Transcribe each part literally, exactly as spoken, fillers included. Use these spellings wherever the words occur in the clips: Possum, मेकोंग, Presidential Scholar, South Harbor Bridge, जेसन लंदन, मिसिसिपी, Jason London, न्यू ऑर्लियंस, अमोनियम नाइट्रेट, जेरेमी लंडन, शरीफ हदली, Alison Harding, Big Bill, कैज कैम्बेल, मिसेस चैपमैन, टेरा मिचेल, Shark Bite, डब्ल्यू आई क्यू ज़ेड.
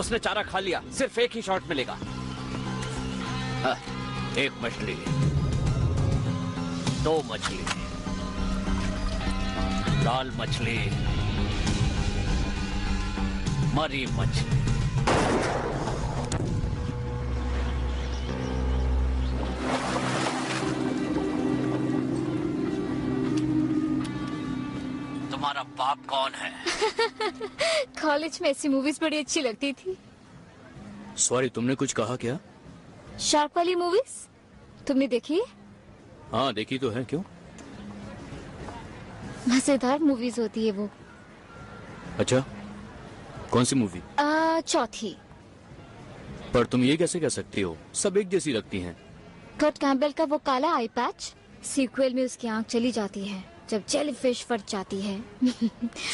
उसने चारा खा लिया, सिर्फ एक ही शॉट मिलेगा। हाँ, एक मछली, दो मछली, लाल मछली, मरी मछली। तुम्हारा बाप कौन है? कॉलेज में ऐसी मूवीज बड़ी अच्छी लगती थी। सॉरी, तुमने कुछ कहा क्या? शार्क वाली मूवीज तुमने देखी है? हाँ देखी तो है। क्यों? मजेदार मूवीज होती है वो। अच्छा, कौन सी मूवी? चौथी। पर तुम ये कैसे कह सकती हो, सब एक जैसी लगती हैं। कैज कैम्बेल का वो काला आई पैच, सीक्वल में उसकी आंख चली जाती है जब जेलीफिश फट जाती है।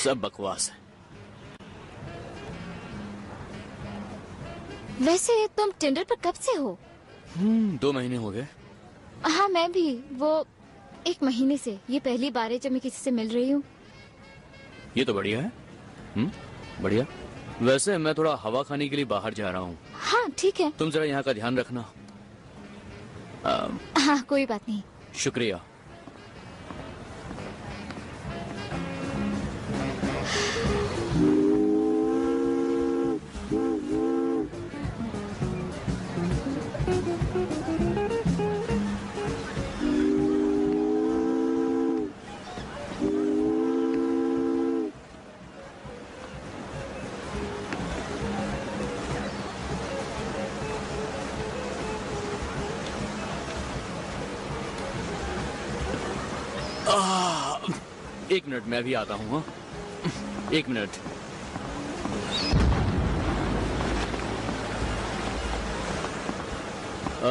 सब बकवास है। वैसे तुम टिंडर पर कब से हो? हम्म, दो महीने हो गए। हाँ मैं भी, वो एक महीने से। ये पहली बार है जब मैं किसी से मिल रही हूँ। ये तो बढ़िया है। हम्म, बढ़िया। वैसे मैं थोड़ा हवा खाने के लिए बाहर जा रहा हूँ। हाँ ठीक है, तुम जरा यहाँ का ध्यान रखना। आ, हाँ कोई बात नहीं, शुक्रिया। एक मिनट, मैं भी आता हूँ। एक मिनट। आ,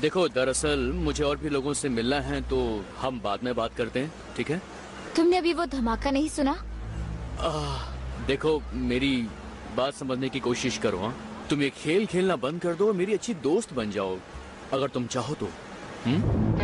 देखो दरअसल मुझे और भी लोगों से मिलना है, तो हम बाद में बात करते हैं, ठीक है? तुमने अभी वो धमाका नहीं सुना? आ, देखो मेरी बात समझने की कोशिश करो। हाँ, तुम ये खेल खेलना बंद कर दो और मेरी अच्छी दोस्त बन जाओ अगर तुम चाहो तो। हुँ?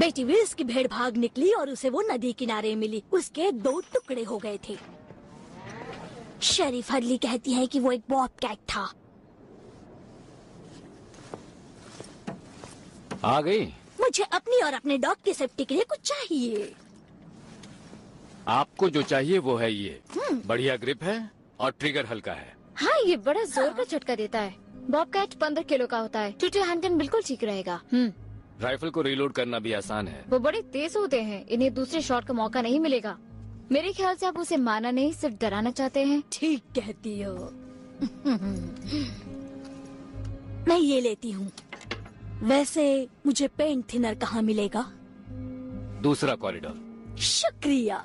बेटी विल्स की भेड़ भाग निकली और उसे वो नदी किनारे मिली। उसके दो टुकड़े हो गए थे। शरीफ हदली कहती है कि वो एक बॉबकैट था। आ गई। मुझे अपनी और अपने डॉग की सेफ्टी के लिए कुछ चाहिए। आपको जो चाहिए वो है ये। बढ़िया ग्रिप है और ट्रिगर हल्का है। हाँ ये बड़ा जोर का झटका देता है। बॉबकैट पंद्रह किलो का होता है। टूटी हैंडगन बिल्कुल ठीक रहेगा। राइफल को रीलोड करना भी आसान है। वो बड़े तेज होते हैं, इन्हें दूसरे शॉट का मौका नहीं मिलेगा। मेरे ख्याल से आप उसे मारना नहीं, सिर्फ डराना चाहते हैं। ठीक कहती हो। मैं ये लेती हूँ। वैसे मुझे पेंट थिनर कहाँ मिलेगा? दूसरा कॉरिडोर। शुक्रिया,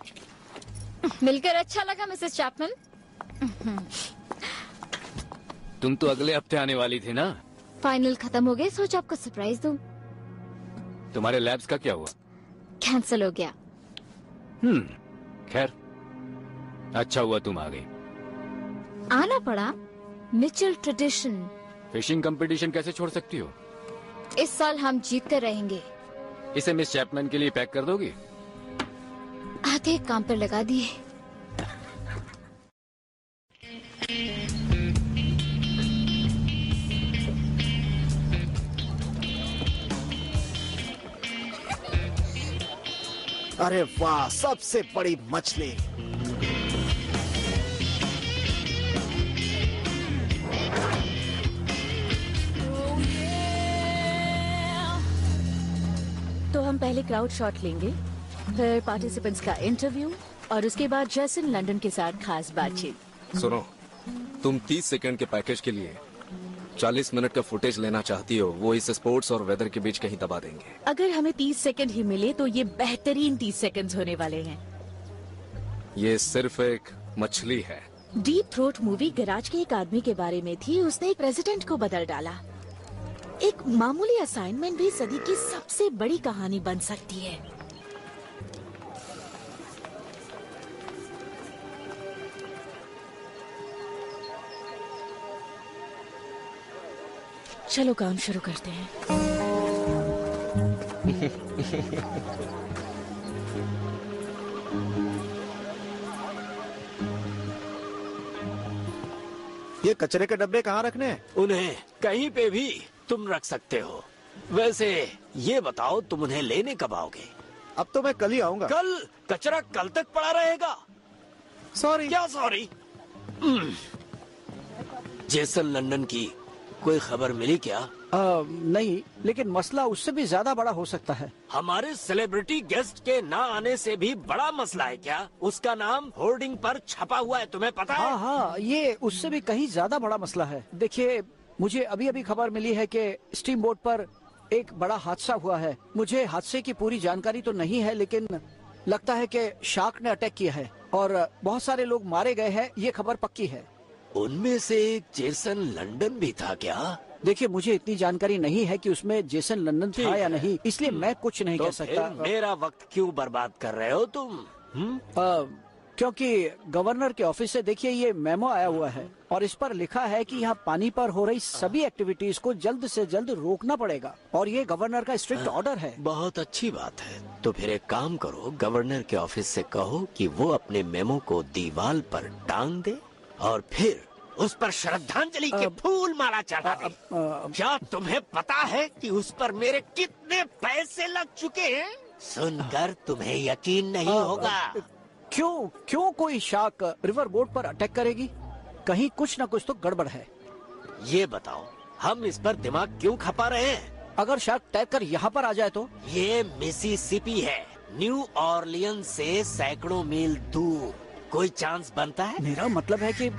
मिलकर अच्छा लगा मिसेस चैपमैन। तुम तो अगले हफ्ते आने वाली थी ना? फाइनल खत्म हो गए, सोचा आपको सरप्राइज दूँ। तुम्हारे लैब्स का क्या हुआ? कैंसिल हो गया। हम्म, खैर अच्छा हुआ तुम आ गई। आना पड़ा, मिचेल ट्रेडिशन। फिशिंग कंपटीशन कैसे छोड़ सकती हो? इस साल हम जीतते रहेंगे। इसे मिस चैपमैन के लिए पैक कर दोगी? आधे काम पर लगा दिए। अरे वाह, सबसे बड़ी मछली। तो हम पहले क्राउड शॉट लेंगे, फिर पार्टिसिपेंट्स का इंटरव्यू और उसके बाद जेसन लंदन के साथ खास बातचीत। सुनो, तुम तीस सेकंड के पैकेज के लिए चालीस मिनट का फुटेज लेना चाहती हो, वो इस स्पोर्ट्स और वेदर के बीच कहीं दबा देंगे। अगर हमें तीस सेकंड ही मिले तो ये बेहतरीन तीस सेकंड्स होने वाले हैं। ये सिर्फ एक मछली है। डीप थ्रोट मूवी गराज के एक आदमी के बारे में थी, उसने एक प्रेसिडेंट को बदल डाला। एक मामूली असाइनमेंट भी सदी की सबसे बड़ी कहानी बन सकती है। चलो काम शुरू करते हैं। ये कचरे के डब्बे कहाँ रखने हैं? उन्हें कहीं पे भी तुम रख सकते हो। वैसे ये बताओ, तुम उन्हें लेने कब आओगे? अब तो मैं कल ही आऊंगा। कल? कचरा कल तक पड़ा रहेगा? सॉरी। क्या सॉरी? जेसन लंदन की कोई खबर मिली क्या? आ, नहीं, लेकिन मसला उससे भी ज्यादा बड़ा हो सकता है। हमारे सेलिब्रिटी गेस्ट के ना आने से भी बड़ा मसला है क्या? उसका नाम होर्डिंग पर छपा हुआ है, तुम्हें पता है? हाँ हाँ, ये उससे भी कहीं ज्यादा बड़ा मसला है। देखिए, मुझे अभी अभी खबर मिली है कि स्टीम बोट पर एक बड़ा हादसा हुआ है। मुझे हादसे की पूरी जानकारी तो नहीं है, लेकिन लगता है कि शार्क ने अटैक किया है और बहुत सारे लोग मारे गए हैं, ये खबर पक्की है। उनमें से एक जेसन लंदन भी था क्या? देखिए, मुझे इतनी जानकारी नहीं है कि उसमें जेसन लंदन था या नहीं, इसलिए मैं कुछ नहीं तो कह सकता। मेरा वक्त क्यों बर्बाद कर रहे हो तुम? आ, क्योंकि गवर्नर के ऑफिस से देखिए ये मेमो आया हुआ है और इस पर लिखा है कि यहाँ पानी पर हो रही सभी एक्टिविटीज को जल्द से जल्द रोकना पड़ेगा और ये गवर्नर का स्ट्रिक्ट ऑर्डर है। बहुत अच्छी बात है। तो फिर एक काम करो, गवर्नर के ऑफिस से कहो कि वो अपने मेमो को दीवार पर टांग दे और फिर उस पर श्रद्धांजलि के फूल माला चढ़ा दे। क्या तुम्हें पता है कि उस पर मेरे कितने पैसे लग चुके हैं? सुनकर तुम्हें यकीन नहीं होगा। क्यों क्यों कोई शार्क रिवर बोट पर अटैक करेगी? कहीं कुछ न कुछ तो गड़बड़ है। ये बताओ, हम इस पर दिमाग क्यों खपा रहे हैं? अगर शार्क टैग कर यहाँ पर आ जाए तो? ये मिसिसिपी है, न्यू ऑर्लियन से सैकड़ों मील दूर। कोई चांस बनता है? मेरा मतलब है कि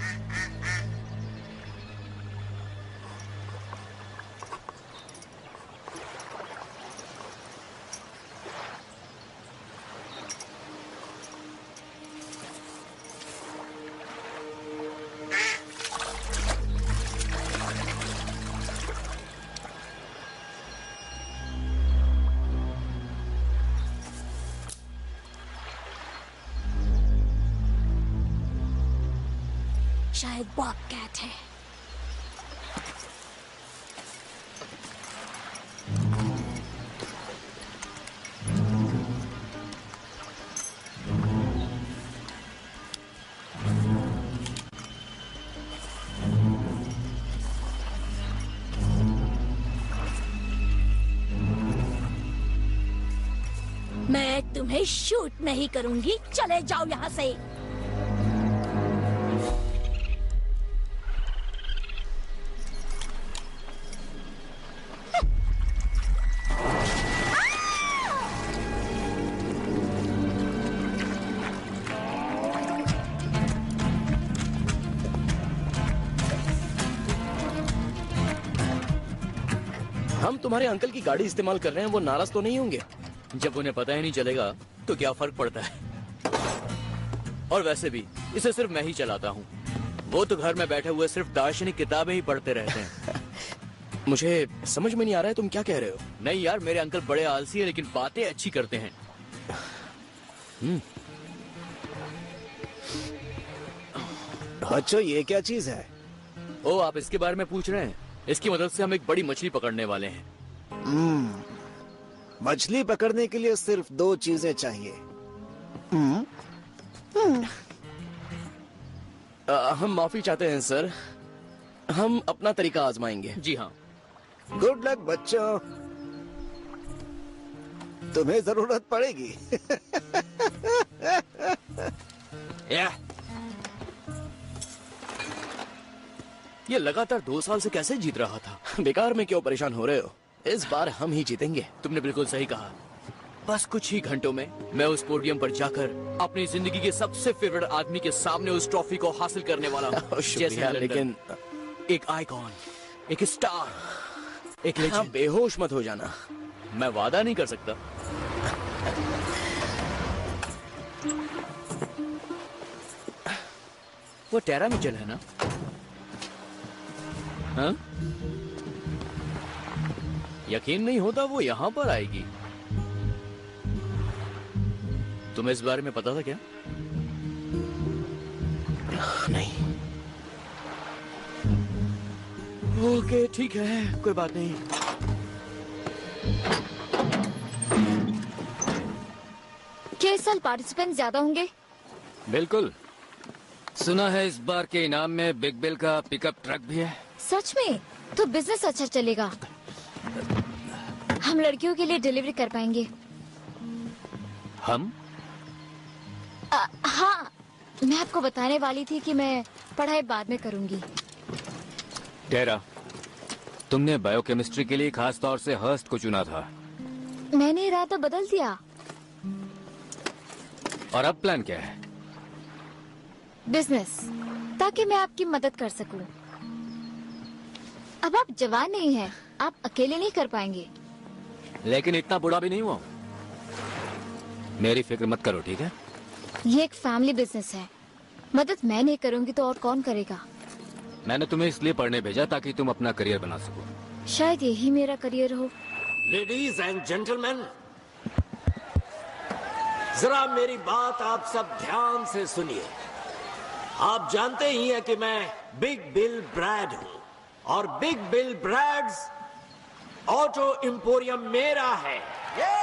शायद बॉब कैट है। मैं तुम्हें शूट नहीं करूंगी, चले जाओ यहाँ से। तुम्हारे अंकल की गाड़ी इस्तेमाल कर रहे हैं, वो नाराज तो नहीं होंगे? जब उन्हें पता ही नहीं चलेगा तो क्या फर्क पड़ता है। और वैसे भी इसे सिर्फ मैं ही चलाता हूँ, वो तो घर में बैठे हुए सिर्फ दार्शनिक किताबें ही पढ़ते रहते हैं। मुझे समझ में नहीं आ रहा है तुम क्या कह रहे हो। नहीं यार, मेरे अंकल बड़े आलसी है लेकिन बातें अच्छी करते हैं। अच्छा, ये क्या चीज है? ओ, आप इसके बारे में पूछ रहे हैं? इसकी मदद से हम एक बड़ी मछली पकड़ने वाले हैं। Mm. मछली पकड़ने के लिए सिर्फ दो चीजें चाहिए। mm. Mm. आ, हम माफी चाहते हैं सर, हम अपना तरीका आजमाएंगे। जी हाँ। गुड लक बच्चों। तुम्हें जरूरत पड़ेगी। yeah. ये लगातार दो साल से कैसे जीत रहा था? बेकार में क्यों परेशान हो रहे हो? इस बार हम ही जीतेंगे। तुमने बिल्कुल सही कहा। बस कुछ ही घंटों में मैं उस पोडियम पर जाकर अपनी जिंदगी के सबसे फेवरेट आदमी के सामने उस ट्रॉफी को हासिल करने वाला हूँ। लेकिन एक आइकॉन, एक स्टार, एक लेजेंड। बेहोश मत हो जाना, मैं वादा नहीं कर सकता। वो टेरा मिचेल है ना? हाँ? यकीन नहीं होता वो यहाँ पर आएगी। तुम्हें इस बारे में पता था क्या? नहीं। ओके ठीक है, कोई बात नहीं। क्या इस साल पार्टिसिपेंट ज्यादा होंगे? बिल्कुल। सुना है इस बार के इनाम में बिग बिल का पिकअप ट्रक भी है। सच में? तो बिजनेस अच्छा चलेगा। हम लड़कियों के लिए डिलीवरी कर पाएंगे। हम? आ, हाँ, मैं आपको बताने वाली थी कि मैं पढ़ाई बाद में करूंगी। टेरा, तुमने बायोकेमिस्ट्री के लिए खास तौर से हर्स्ट को चुना था। मैंने इरादा बदल दिया। और अब प्लान क्या है? बिजनेस, ताकि मैं आपकी मदद कर सकूं। अब आप जवान नहीं हैं, आप अकेले नहीं कर पाएंगे। लेकिन इतना बुरा भी नहीं हुआ। मेरी फिक्र मत करो, ठीक है? ये एक फैमिली बिजनेस है। मदद मैं नहीं करूंगी तो और कौन करेगा? मैंने तुम्हें इसलिए पढ़ने भेजा ताकि तुम अपना करियर बना सको। शायद यही मेरा करियर हो। लेडीज एंड जेंटलमैन, जरा मेरी बात आप सब ध्यान से सुनिए। आप जानते ही हैं कि मैं बिग बिल ब्रैड हूँ और big Bill Brad's auto emporium मेरा है।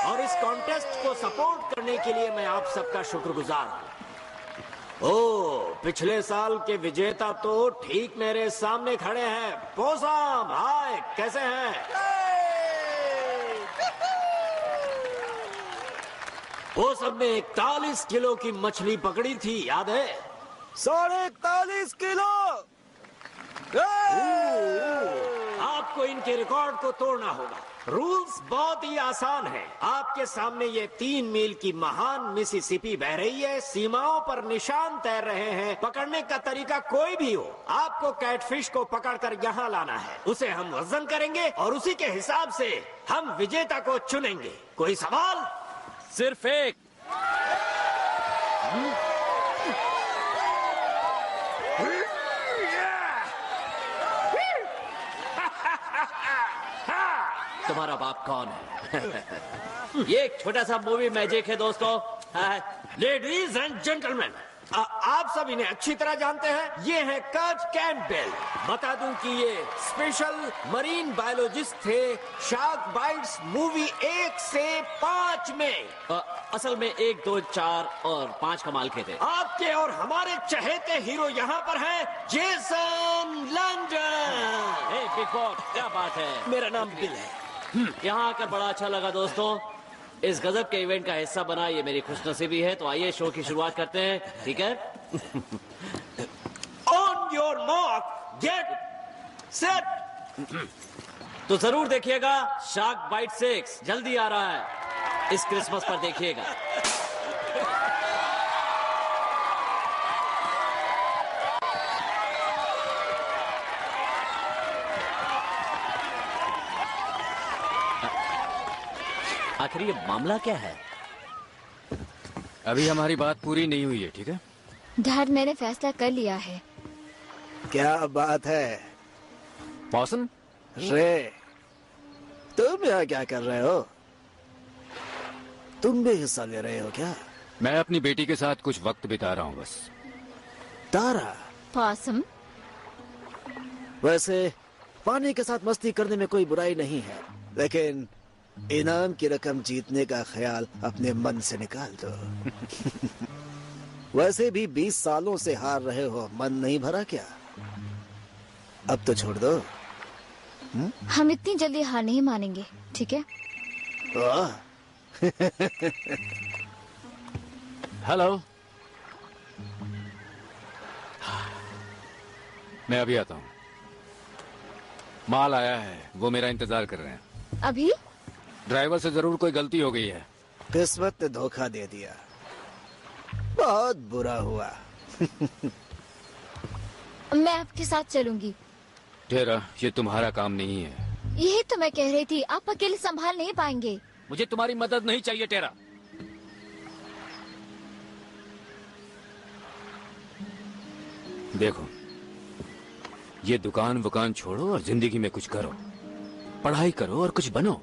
और इस कॉन्टेस्ट को सपोर्ट करने के लिए मैं आप सबका शुक्रगुजार हूँ। ओ, पिछले साल के विजेता तो ठीक मेरे सामने खड़े हैं। पोसम, हाय, कैसे हैं? पोसम ने इकतालीस किलो की मछली पकड़ी थी, याद है? साढ़े इकतालीस किलो। आपको इनके रिकॉर्ड को तोड़ना होगा। रूल्स बहुत ही आसान है। आपके सामने ये तीन मील की महान मिसिसिपी बह रही है। सीमाओं पर निशान तैर रहे हैं। पकड़ने का तरीका कोई भी हो, आपको कैटफिश को पकड़कर यहाँ लाना है। उसे हम वजन करेंगे और उसी के हिसाब से हम विजेता को चुनेंगे। कोई सवाल? सिर्फ एक। हुँ? तुम्हारा बाप कौन है? ये एक छोटा सा मूवी मैजिक है दोस्तों। लेडीज एंड जेंटलमैन, आप सब इन्हें अच्छी तरह जानते हैं। ये है काज कैम्पबेल। बता दूं कि ये स्पेशल मरीन बायोलॉजिस्ट थे शार्क बाइट्स मूवी एक से पांच में। आ, असल में एक दो चार और पांच कमाल के थे। आपके और हमारे चहेते हीरो यहाँ पर हैं, Jason London. A big boss, क्या बात है? मेरा नाम बिल है। यहाँ आकर बड़ा अच्छा लगा दोस्तों। इस गजब के इवेंट का हिस्सा बना ये मेरी खुशनसीबी है। तो आइए शो की शुरुआत करते हैं, ठीक है? On your mark, get set. तो जरूर देखिएगा शार्क बाइट सिक्स, जल्दी आ रहा है। इस क्रिसमस पर देखिएगा। आखिर ये मामला क्या है? अभी हमारी बात पूरी नहीं हुई है, ठीक है? डैड, मैंने फैसला कर लिया है। क्या बात है? पॉसम, रे, तुम यहाँ क्या कर रहे हो? तुम भी हिस्सा ले रहे हो क्या? मैं अपनी बेटी के साथ कुछ वक्त बिता रहा हूँ बस। तारा? पॉसम, वैसे पानी के साथ मस्ती करने में कोई बुराई नहीं है, लेकिन इनाम की रकम जीतने का ख्याल अपने मन से निकाल दो। वैसे भी बीस सालों से हार रहे हो, मन नहीं भरा क्या? अब तो छोड़ दो। हुँ? हम इतनी जल्दी हार नहीं मानेंगे, ठीक है? हेलो, मैं अभी आता हूँ। माल आया है, वो मेरा इंतजार कर रहे हैं। अभी? ड्राइवर से जरूर कोई गलती हो गई है। किस्मत ने धोखा दे दिया, बहुत बुरा हुआ। मैं आपके साथ चलूंगी। टेरा, ये तुम्हारा काम नहीं है। यही तो मैं कह रही थी, आप अकेले संभाल नहीं पाएंगे। मुझे तुम्हारी मदद नहीं चाहिए टेरा। देखो, ये दुकान वुकान छोड़ो और जिंदगी में कुछ करो, पढ़ाई करो और कुछ बनो।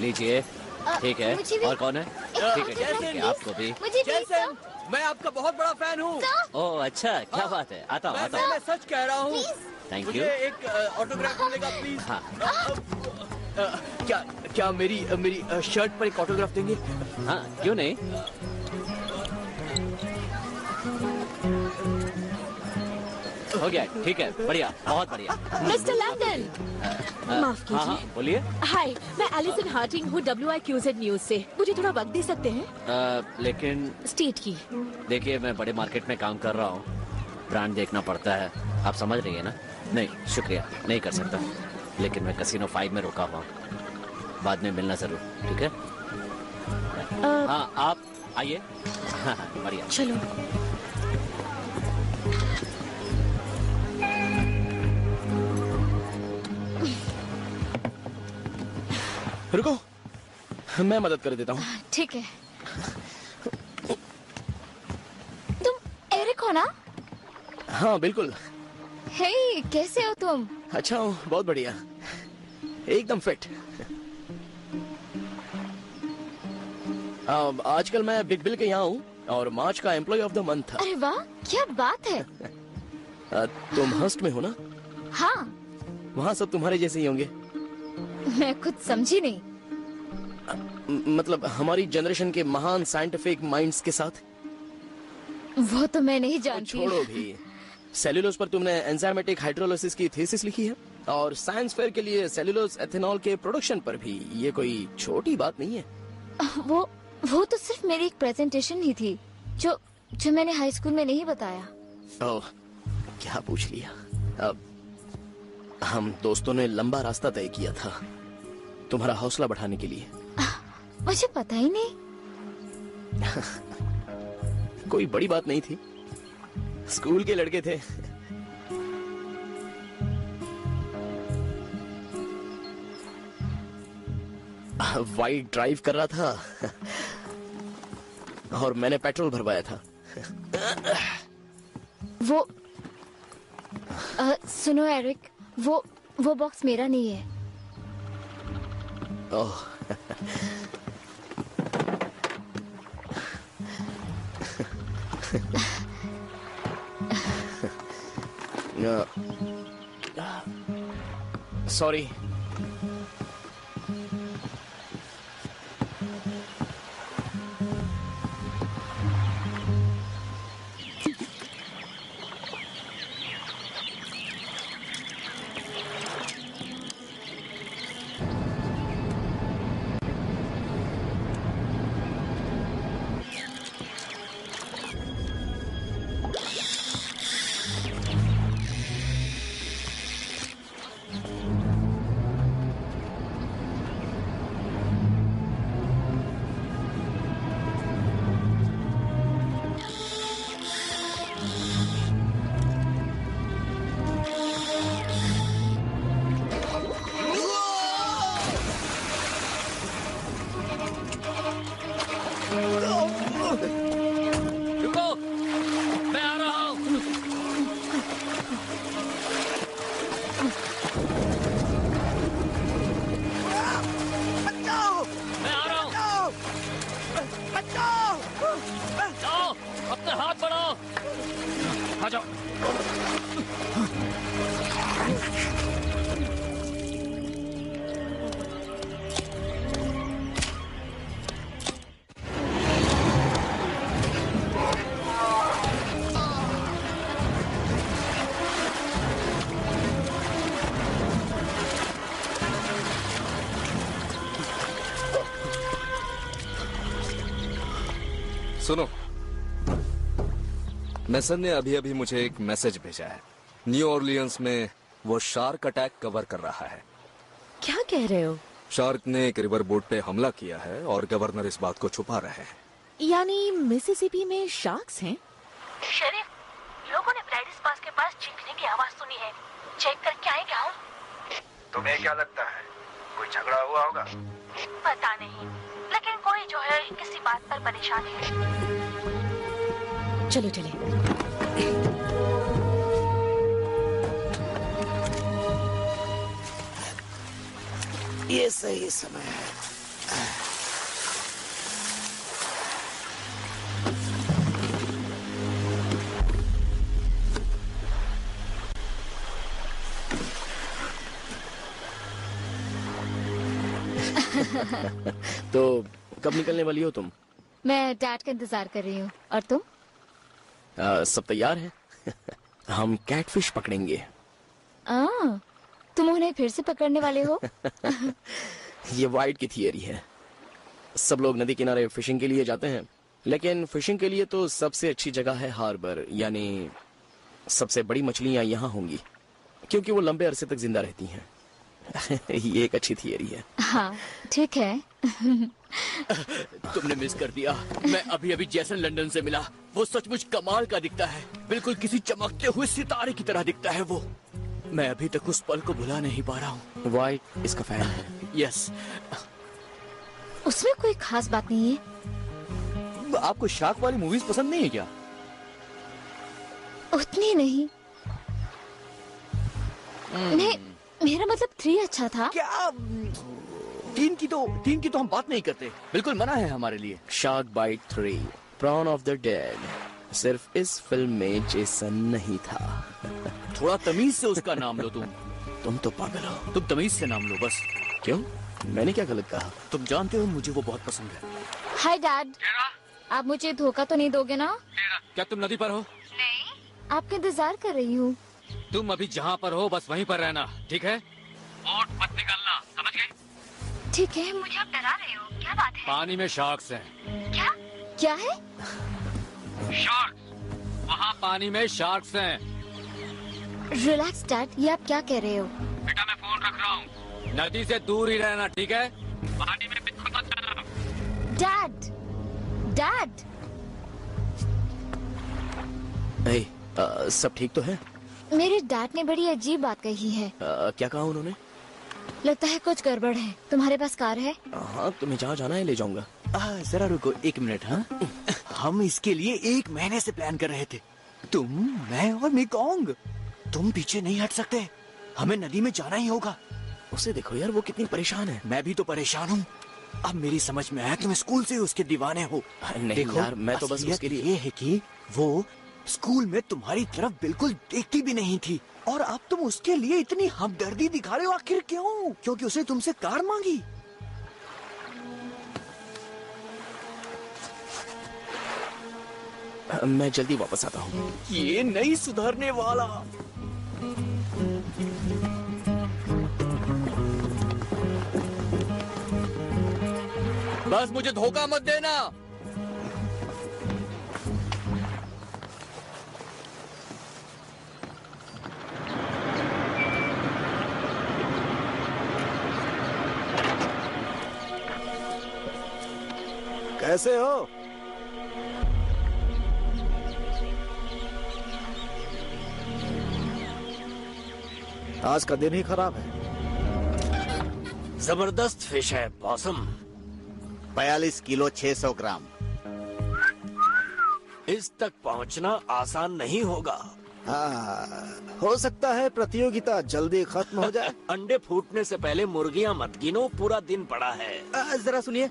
लीजिए, ठीक है। और कौन है? ठीक है, आपको भी। जैसन, मैं आपका बहुत बड़ा फैन हूँ। ओह अच्छा, क्या बात है। आता हूँ, आता हूँ। मैं सच कह रहा हूँ। Thank you. एक ऑटोग्राफ मिलेगा प्लीज? हाँ। क्या क्या मेरी मेरी शर्ट पर एक ऑटोग्राफ देंगे? हाँ, क्यों नहीं। हो गया, ठीक है, बढ़िया, बहुत बढ़िया। मिस्टर लंदन, माफ कीजिए। हाँ, बोलिए। हाय, मैं एलिसन हार्टिंग हूँ, डब्ल्यू आई क्यू ज़ेड news से। मुझे थोड़ा वक्त दे सकते हैं? लेकिन स्टेट की। देखिए, मैं बड़े मार्केट में काम कर रहा हूँ, ब्रांड देखना पड़ता है, आप समझ रही है ना। नहीं शुक्रिया, नहीं कर सकता, लेकिन मैं कैसीनो फाइव में रुका हुआ, बाद में मिलना जरूर, ठीक है। आ, हाँ, आप आइए। हाँ, बढ़िया, चलो। रुको, मैं मदद कर देता हूँ। ठीक है। तुम एरिक हो ना? हाँ बिल्कुल। हे, कैसे हो तुम? अच्छा हूँ, बहुत बढ़िया, एकदम फिट। आजकल मैं बिग बिल के यहाँ हूँ और मार्च का एम्प्लॉय ऑफ द मंथ था। अरे वाह, क्या बात है। आ, तुम हस्ट में हो ना? हाँ। वहाँ सब तुम्हारे जैसे ही होंगे। मैं कुछ समझी नहीं। आ, मतलब हमारी जनरेशन के महान साइंटिफिक माइंड्स के साथ। वो तो मैं नहीं जानती। छोड़ो भी। सेल्यूलोज पर तुमने एंजाइमेटिक हाइड्रोलाइसिस की थीसिस लिखी है और साइंस फेयर के लिए सेल्यूलोज एथेनॉल के प्रोडक्शन पर भी। ये कोई छोटी बात नहीं है। वो वो तो सिर्फ मेरी एक प्रेजेंटेशन ही थी जो जो मैंने हाई स्कूल में नहीं बताया। ओह, क्या पूछ लिया। अब हम दोस्तों ने लंबा रास्ता तय किया था तुम्हारा हौसला बढ़ाने के लिए। आ, मुझे पता ही नहीं। कोई बड़ी बात नहीं थी, स्कूल के लड़के थे। वाइड ड्राइव कर रहा था और मैंने पेट्रोल भरवाया था। वो आ, सुनो एरिक, वो वो बॉक्स मेरा नहीं है। ओह। सॉरी। सुनो, मैसन ने अभी अभी मुझे एक मैसेज भेजा है। न्यू ऑर्लियंस में वो शार्क अटैक कवर कर रहा है। क्या कह रहे हो? शार्क ने एक रिवर बोट पे हमला किया है और गवर्नर इस बात को छुपा रहे हैं। यानी मिसिसिपी में शार्क्स हैं? शरीफ, लोगों ने ब्राइडिस पास के पास चीखने की आवाज सुनी है। चेक करके आए क्या? तुम्हें क्या लगता है, कोई झगड़ा हुआ होगा? पता नहीं, लेकिन कोई जो है किसी बात पर परेशान है। चलो चले। ये सही समय है। तो कब निकलने वाली हो तुम? मैं डैड का इंतजार कर रही हूँ। और तुम? आ, सब तैयार है। हम कैटफिश पकड़ेंगे। आ, तुम उन्हें फिर से पकड़ने वाले हो? ये वाइट की थियरी है। सब लोग नदी किनारे फिशिंग के लिए जाते हैं, लेकिन फिशिंग के लिए तो सबसे अच्छी जगह है हार्बर, यानी सबसे बड़ी मछलियां यहाँ होंगी क्योंकि वो लंबे अरसे तक जिंदा रहती हैं। ये एक अच्छी थियरी है। हाँ, ठीक है। तुमने मिस कर दिया। मैं अभी अभी जेसन लंदन से मिला। वो सचमुच कमाल का दिखता है, बिल्कुल किसी चमकते हुए सितारे की तरह दिखता है वो। मैं अभी तक उस पल को भुला नहीं पा रहा हूँ। वाइट इसका फैन है। यस। उसमें कोई खास बात नहीं है। आपको शार्क वाली मूवीज पसंद नहीं है क्या? उतनी नहीं। नहीं, मेरा मतलब थ्री अच्छा था। क्या? तीन की तो तीन की तो हम बात नहीं करते, बिल्कुल मना है हमारे लिए। Shark bite three, prawn of the dead. सिर्फ इस फिल्म में जेसन नहीं था। थोड़ा तमीज से उसका नाम लो। तुम तुम तो पागल हो। तुम तमीज से नाम लो बस। क्यों, मैंने क्या गलत कहा? तुम जानते हो मुझे वो बहुत पसंद है। हाय डैड, आप मुझे धोखा तो नहीं दोगे ना? क्या तुम नदी पर हो? नहीं, आपका इंतजार कर रही हूँ। तुम अभी जहाँ पर हो बस वहीं पर रहना, ठीक है? बोट मत निकालना, समझ गए? ठीक है। मुझे आप डरा रहे हो, क्या बात है? पानी में शार्क्स हैं। क्या क्या है? शार्क्स। वहाँ पानी में शार्क्स हैं। रिलैक्स डैड, ये आप क्या कह रहे हो? बेटा मैं फोन रख रहा हूँ। नदी से दूर ही रहना, ठीक है? पानी में बिल्कुल मत जाना। Dad, dad. ए, आ, सब ठीक तो है? मेरे डैड ने बड़ी अजीब बात कही है। आ, क्या कहा उन्होंने? लगता है कुछ गड़बड़ है। तुम्हारे पास कार है? हाँ, तुम्हें जहाँ जाना है ले जाऊंगा। जरा रुको एक मिनट। हाँ, हम इसके लिए एक महीने से प्लान कर रहे थे। तुम, मैं और मेकोंग। तुम पीछे नहीं हट सकते, हमें नदी में जाना ही होगा। उसे देखो यार, वो कितनी परेशान है। मैं भी तो परेशान हूँ। अब मेरी समझ में आया, तुम स्कूल से उसके दीवाने हो। नहीं देखो यार, मैं तो बस उसके लिए ये है कि वो स्कूल में तुम्हारी तरफ बिल्कुल देखती भी नहीं थी, और अब तुम उसके लिए इतनी हमदर्दी दिखा रहे हो। आखिर क्यों? क्योंकि उसने तुमसे कार मांगी। मैं जल्दी वापस आता हूँ। ये नहीं सुधरने वाला। बस मुझे धोखा मत देना। कैसे हो? आज का दिन ही खराब है। जबरदस्त फिश है पॉसम। बयालीस किलो छह सौ ग्राम। इस तक पहुंचना आसान नहीं होगा। हाँ, हो सकता है प्रतियोगिता जल्दी खत्म हो जाए। अंडे फूटने से पहले मुर्गियां मत गिनो, पूरा दिन पड़ा है। जरा सुनिए।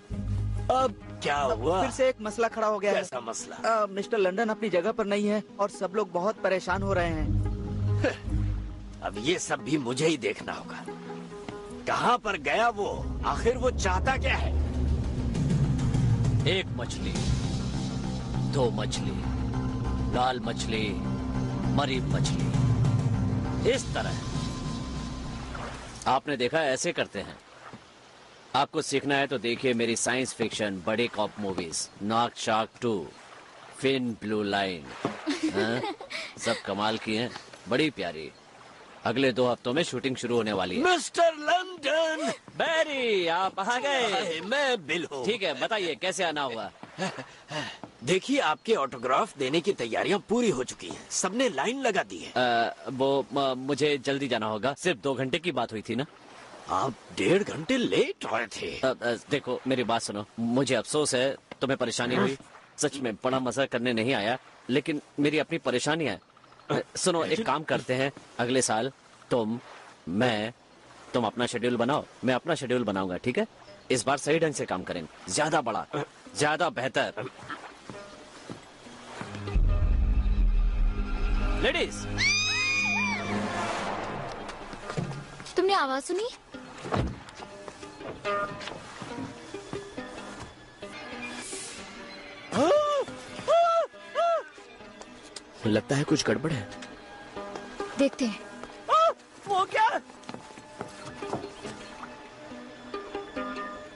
अब क्या हुआ? फिर से एक मसला खड़ा हो गया। कैसा मसला? मिस्टर लंदन अपनी जगह पर नहीं है और सब लोग बहुत परेशान हो रहे हैं। अब ये सब भी मुझे ही देखना होगा। कहाँ पर गया वो? आखिर वो चाहता क्या है? एक मछली, दो मछली, लाल मछली, मरीब मछली, इस तरह। आपने देखा ऐसे करते हैं। आपको सीखना है तो देखिए मेरी साइंस फिक्शन बड़े cop movies, Naag shark two, fin blue line, सब कमाल की हैं, बड़ी प्यारी। अगले दो हफ्तों में शूटिंग शुरू होने वाली है। मिस्टर लंदन, बैरी आप आ गए। मैं बिल हूँ। ठीक है, बताइए कैसे आना हुआ। देखिए, आपके ऑटोग्राफ देने की तैयारियां पूरी हो चुकी हैं। सबने लाइन लगा दी है। आ, वो म, मुझे जल्दी जाना होगा। सिर्फ दो घंटे की बात हुई थी ना। आप डेढ़ घंटे लेट आए थे। आ, आ, देखो मेरी बात सुनो, मुझे अफसोस है तुम्हें परेशानी हुई। सच में बड़ा मजा करने नहीं आया, लेकिन मेरी अपनी परेशानी है। सुनो, एक काम करते हैं, अगले साल तुम मैं तुम अपना शेड्यूल बनाओ, मैं अपना शेड्यूल बनाऊंगा। ठीक है, इस बार सही ढंग से काम करेंगे। ज्यादा बड़ा, ज्यादा बेहतर। लेडीज, तुमने आवाज सुनी? लगता है कुछ गड़बड़ है। देखते हैं। आ, वो क्या?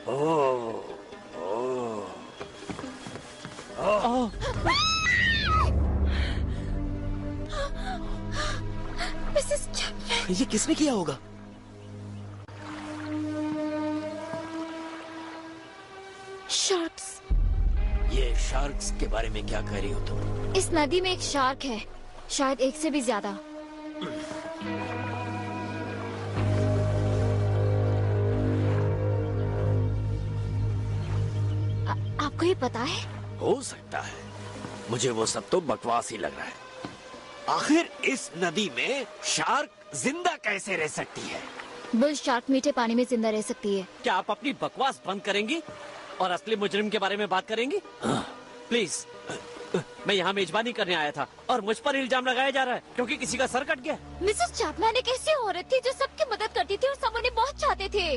ओ, ओ, ओ, ओ। मिसेस चैपमैन, ये किसने किया होगा? शार्क्स। ये शार्क्स के बारे में क्या कह रही हो तुम? तो? इस नदी में एक शार्क है, शायद एक से भी ज्यादा। आ, आपको ये पता है? हो सकता है, मुझे वो सब तो बकवास ही लग रहा है। आखिर इस नदी में शार्क जिंदा कैसे रह सकती है? बुल शार्क मीठे पानी में जिंदा रह सकती है। क्या आप अपनी बकवास बंद करेंगी और असली मुजरिम के बारे में बात करेंगी? प्लीज, मैं यहाँ मेजबानी करने आया था और मुझ पर इल्जाम लगाया जा रहा है क्योंकि किसी का सर कट गया। मिसेस चैपमैन एक ऐसी औरत थी जो सबकी मदद करती थी और सब उन्हें बहुत चाहते थे।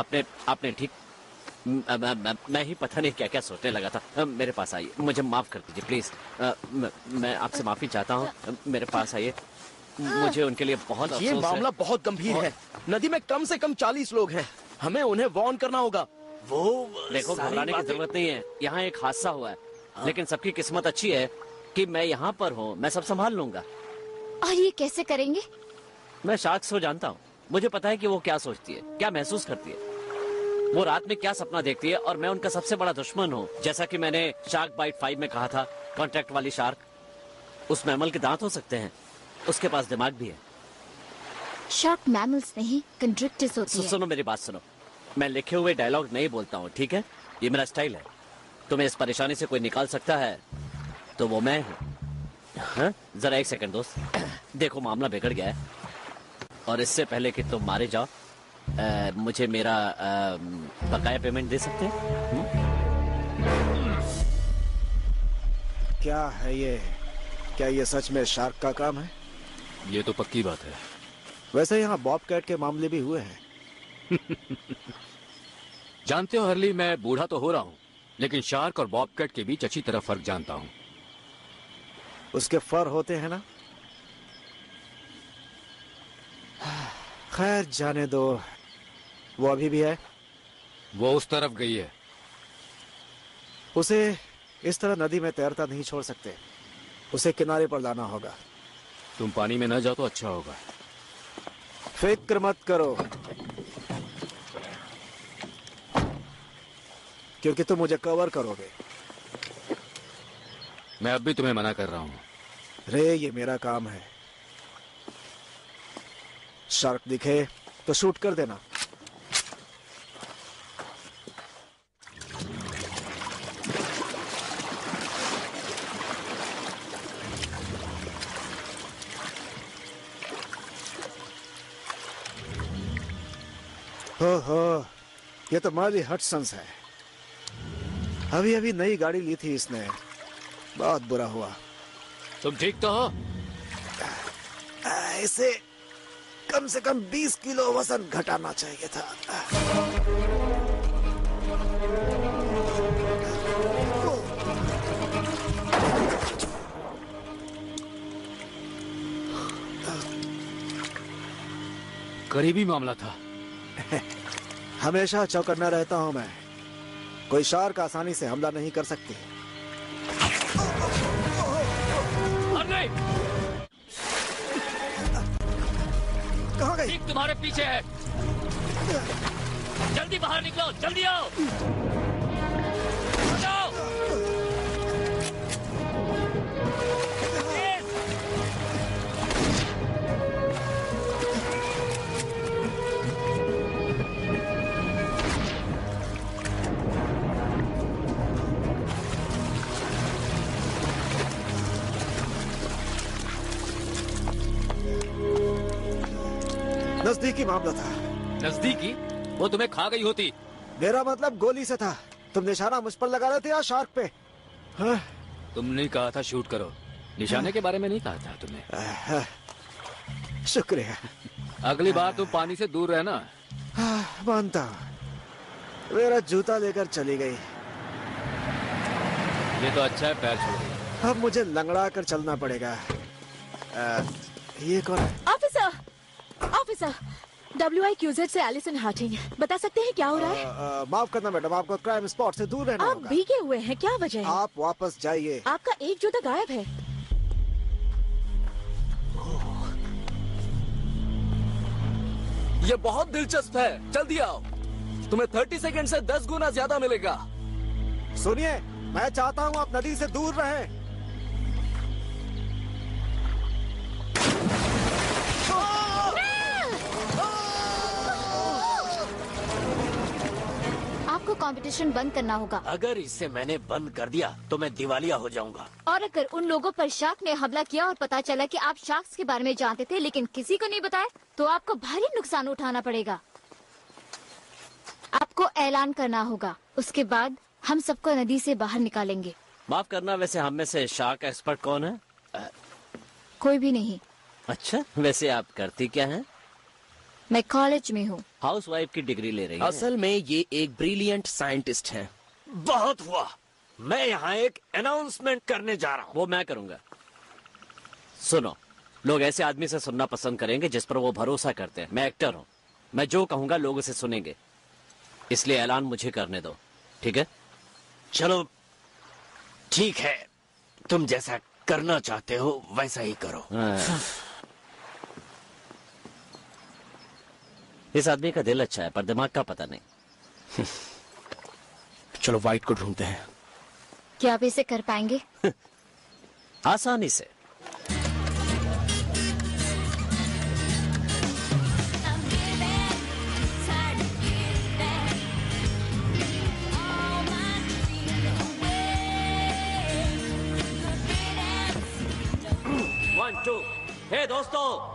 आपने आपने ठीक, मैं ही पता नहीं क्या क्या सोचने लगा था। मेरे पास आइए, मुझे माफ कर दीजिए प्लीज। मैं आपसे माफी चाहता हूँ, मेरे पास आइए। मुझे उनके लिए बहुत अफसोस है। ये मामला बहुत गंभीर है। नदी में कम से कम चालीस लोग हैं, हमें उन्हें वार्न करना होगा। वो देखो, घबराने की जरूरत नहीं है, यहाँ एक हादसा हुआ है। लेकिन सबकी किस्मत अच्छी है कि मैं यहाँ पर हूँ, मैं सब संभाल लूंगा। और ये कैसे करेंगे? मैं शार्क्स को जानता हूँ, मुझे पता है कि वो क्या सोचती है, क्या महसूस करती है, वो रात में क्या सपना देखती है, और मैं उनका सबसे बड़ा दुश्मन हूँ। जैसा कि मैंने शार्क बाइट फाइव में कहा था, कॉन्ट्रैक्ट वाली शार्क, उस मैमल के दांत हो सकते हैं, उसके पास दिमाग भी है। शार्क मैमल्स नहीं, कंड्रिक्टिस होती है। सुनो मेरी बात सुनो, मैं लिखे हुए डायलॉग नहीं बोलता हूँ, ठीक है? ये मेरा स्टाइल है। तुम्हें इस परेशानी से कोई निकाल सकता है तो वो मैं हूँ। जरा एक सेकंड दोस्त, देखो मामला बिगड़ गया है, और इससे पहले कि तुम मारे जाओ, आ, मुझे मेरा बकाया पेमेंट दे सकते हैं? क्या है ये? क्या ये सच में शार्क का काम है? ये तो पक्की बात है। वैसे यहाँ बॉब कैट के मामले भी हुए हैं। जानते हो हरली, मैं बूढ़ा तो हो रहा हूँ, लेकिन शार्क और बॉब कैट के बीच अच्छी तरह फर्क जानता हूँ। उसके फर होते हैं ना। खैर जाने दो, वो अभी भी है। वो उस तरफ गई है। उसे इस तरह नदी में तैरता नहीं छोड़ सकते, उसे किनारे पर लाना होगा। तुम पानी में न जाओ तो अच्छा होगा। फिक्र मत करो, क्योंकि तुम मुझे कवर करोगे। मैं अब भी तुम्हें मना कर रहा हूँ रे, ये मेरा काम है। शार्क दिखे तो शूट कर देना। हो हो, ये तो माली हटसंस है। अभी अभी नई गाड़ी ली थी इसने, बहुत बुरा हुआ। तुम ठीक तो हो? ऐसे कम से कम बीस किलो वजन घटाना चाहिए था। करीबी मामला था। हमेशा चौकन्ना रहता हूं मैं। कोई शार्क आसानी से हमला नहीं कर सकती। कहाँ गई? तुम्हारे पीछे है। जल्दी बाहर निकलो, जल्दी आओ। नजदीकी मामला था। नजदीकी? वो तुम्हें खा गई होती। मेरा मतलब गोली से था। तुम निशाना मुझ पर लगा रहे थे या शार्क पे? हाँ। तुमने कहा था शूट करो, निशाने के बारे में नहीं कहा था तुमने। शुक्रिया। अगली बार तुम पानी से दूर रहना। मानता हूँ। मेरा जूता लेकर चली गई। ये तो अच्छा है पैर छोड़ गई। अब मुझे लंगड़ा कर चलना पड़ेगा। आ, ये कौन है? Officer, officer, डब्ल्यू आई क्यू ज़ेड से एलिसन हार्टिंग, बता सकते हैं क्या हो रहा है? माफ करना मैडम, आपको क्राइम स्पॉट से दूर रहना होगा। आप भीगे हुए हैं, क्या वजह है? आप वापस जाइए। आपका एक जूता गायब है। ये बहुत दिलचस्प है, जल्दी आओ। तुम्हें तीस सेकंड से दस गुना ज्यादा मिलेगा। सुनिए, मैं चाहता हूँ आप नदी से दूर रहें। आपको कंपटीशन बंद करना होगा। अगर इसे मैंने बंद कर दिया तो मैं दिवालिया हो जाऊंगा। और अगर उन लोगों पर शार्क ने हमला किया और पता चला कि आप शार्क्स के बारे में जानते थे लेकिन किसी को नहीं बताया, तो आपको भारी नुकसान उठाना पड़ेगा। आपको ऐलान करना होगा, उसके बाद हम सबको नदी से बाहर निकालेंगे। माफ करना, वैसे हम में से शार्क एक्सपर्ट कौन है? आ... कोई भी नहीं। अच्छा, वैसे आप करती क्या है? मैं कॉलेज में हूँ। हाउसवाइफ की डिग्री ले रही है। असल में ये एक ब्रिलियंट साइंटिस्ट हैं। बहुत हुआ, मैं यहाँ एक अनाउंसमेंट करने जा रहा हूँ। वो मैं करूँगा। सुनो, लोग ऐसे आदमी से सुनना पसंद करेंगे जिस पर वो भरोसा करते हैं। मैं एक्टर हूँ, मैं जो कहूँगा लोग उसे सुनेंगे, इसलिए ऐलान मुझे करने दो। ठीक है? चलो ठीक है, तुम जैसा करना चाहते हो वैसा ही करो। इस आदमी का दिल अच्छा है पर दिमाग का पता नहीं। चलो वाइट को ढूंढते हैं। क्या आप इसे कर पाएंगे? आसानी से। वन टू, हे दोस्तों,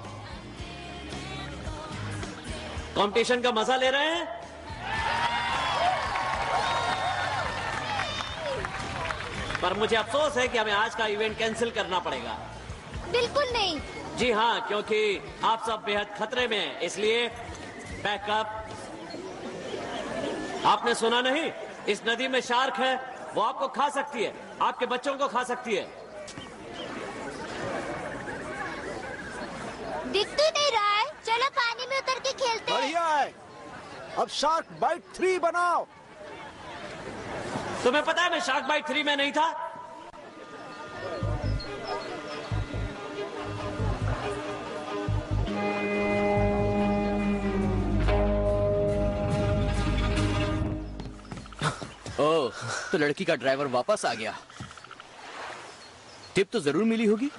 कंपटीशन का मजा ले रहे हैं? पर मुझे अफसोस है कि हमें आज का इवेंट कैंसिल करना पड़ेगा। बिल्कुल नहीं। जी हाँ, क्योंकि आप सब बेहद खतरे में हैं, इसलिए बैकअप। आपने सुना नहीं? इस नदी में शार्क है, वो आपको खा सकती है, आपके बच्चों को खा सकती है। दिख तो नहीं रहा है, चलो पानी में उतर के खेलते हैं। बढ़िया है। अब शार्क बाइट थ्री बनाओ। तुम्हें पता है मैं शार्क बाइट थ्री में नहीं था। ओह, तो लड़की का ड्राइवर वापस आ गया। टिप तो जरूर मिली होगी।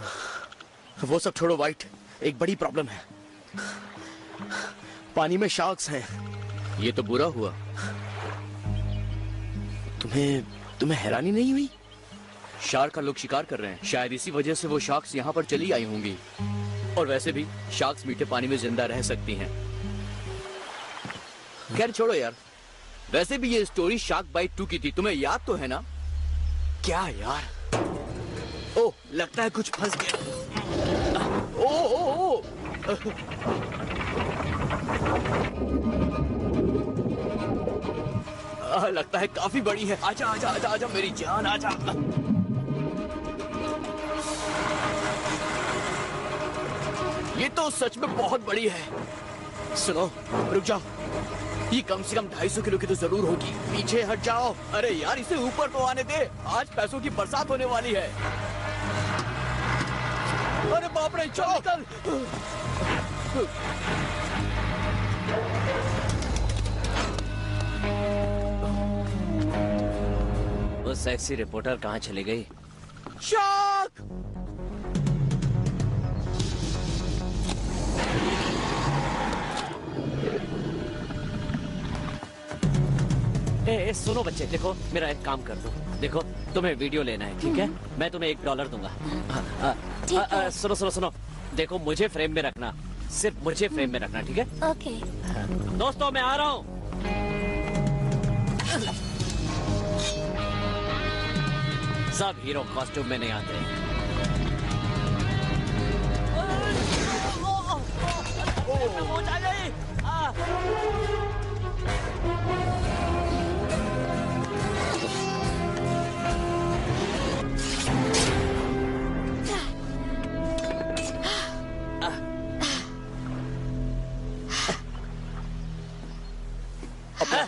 वो सब छोड़ो वाइट, एक बड़ी प्रॉब्लम है। पानी में शार्क्स हैं। ये तो बुरा हुआ। तुम्हें तुम्हें हैरानी नहीं हुई? शार्क का लोग शिकार कर रहे हैं, शायद इसी वजह से वो शार्क्स यहाँ पर चली आई होंगी। और वैसे भी शार्क्स मीठे पानी में जिंदा रह सकती हैं। खैर छोड़ो यार, वैसे भी ये स्टोरी शार्क बाइट टू की थी, तुम्हें याद तो है ना? क्या यार, ओह लगता है कुछ फंस गया। ओ, ओ, ओ। आ, लगता है काफी बड़ी है। आजा आजा आजा आजा मेरी जान, आजा। ये तो सच में बहुत बड़ी है। सुनो, रुक जाओ। ये कम से कम ढाई सौ किलो की तो जरूर होगी। पीछे हट जाओ। अरे यार इसे ऊपर तो आने दे, आज पैसों की बरसात होने वाली है। अरे बाप रे, चल निकल। वो सेक्सी रिपोर्टर कहाँ चली गई? शार्क! ए, सुनो बच्चे, देखो मेरा एक काम कर दो। देखो तुम्हें वीडियो लेना है, ठीक है? मैं तुम्हें एक डॉलर दूंगा। आ, आ, आ, आ, सुनो सुनो सुनो, देखो मुझे फ्रेम में रखना, सिर्फ मुझे फ्रेम में रखना, ठीक है? ओके। दोस्तों मैं आ रहा हूँ। सब हीरो कॉस्ट्यूम में नहीं आते।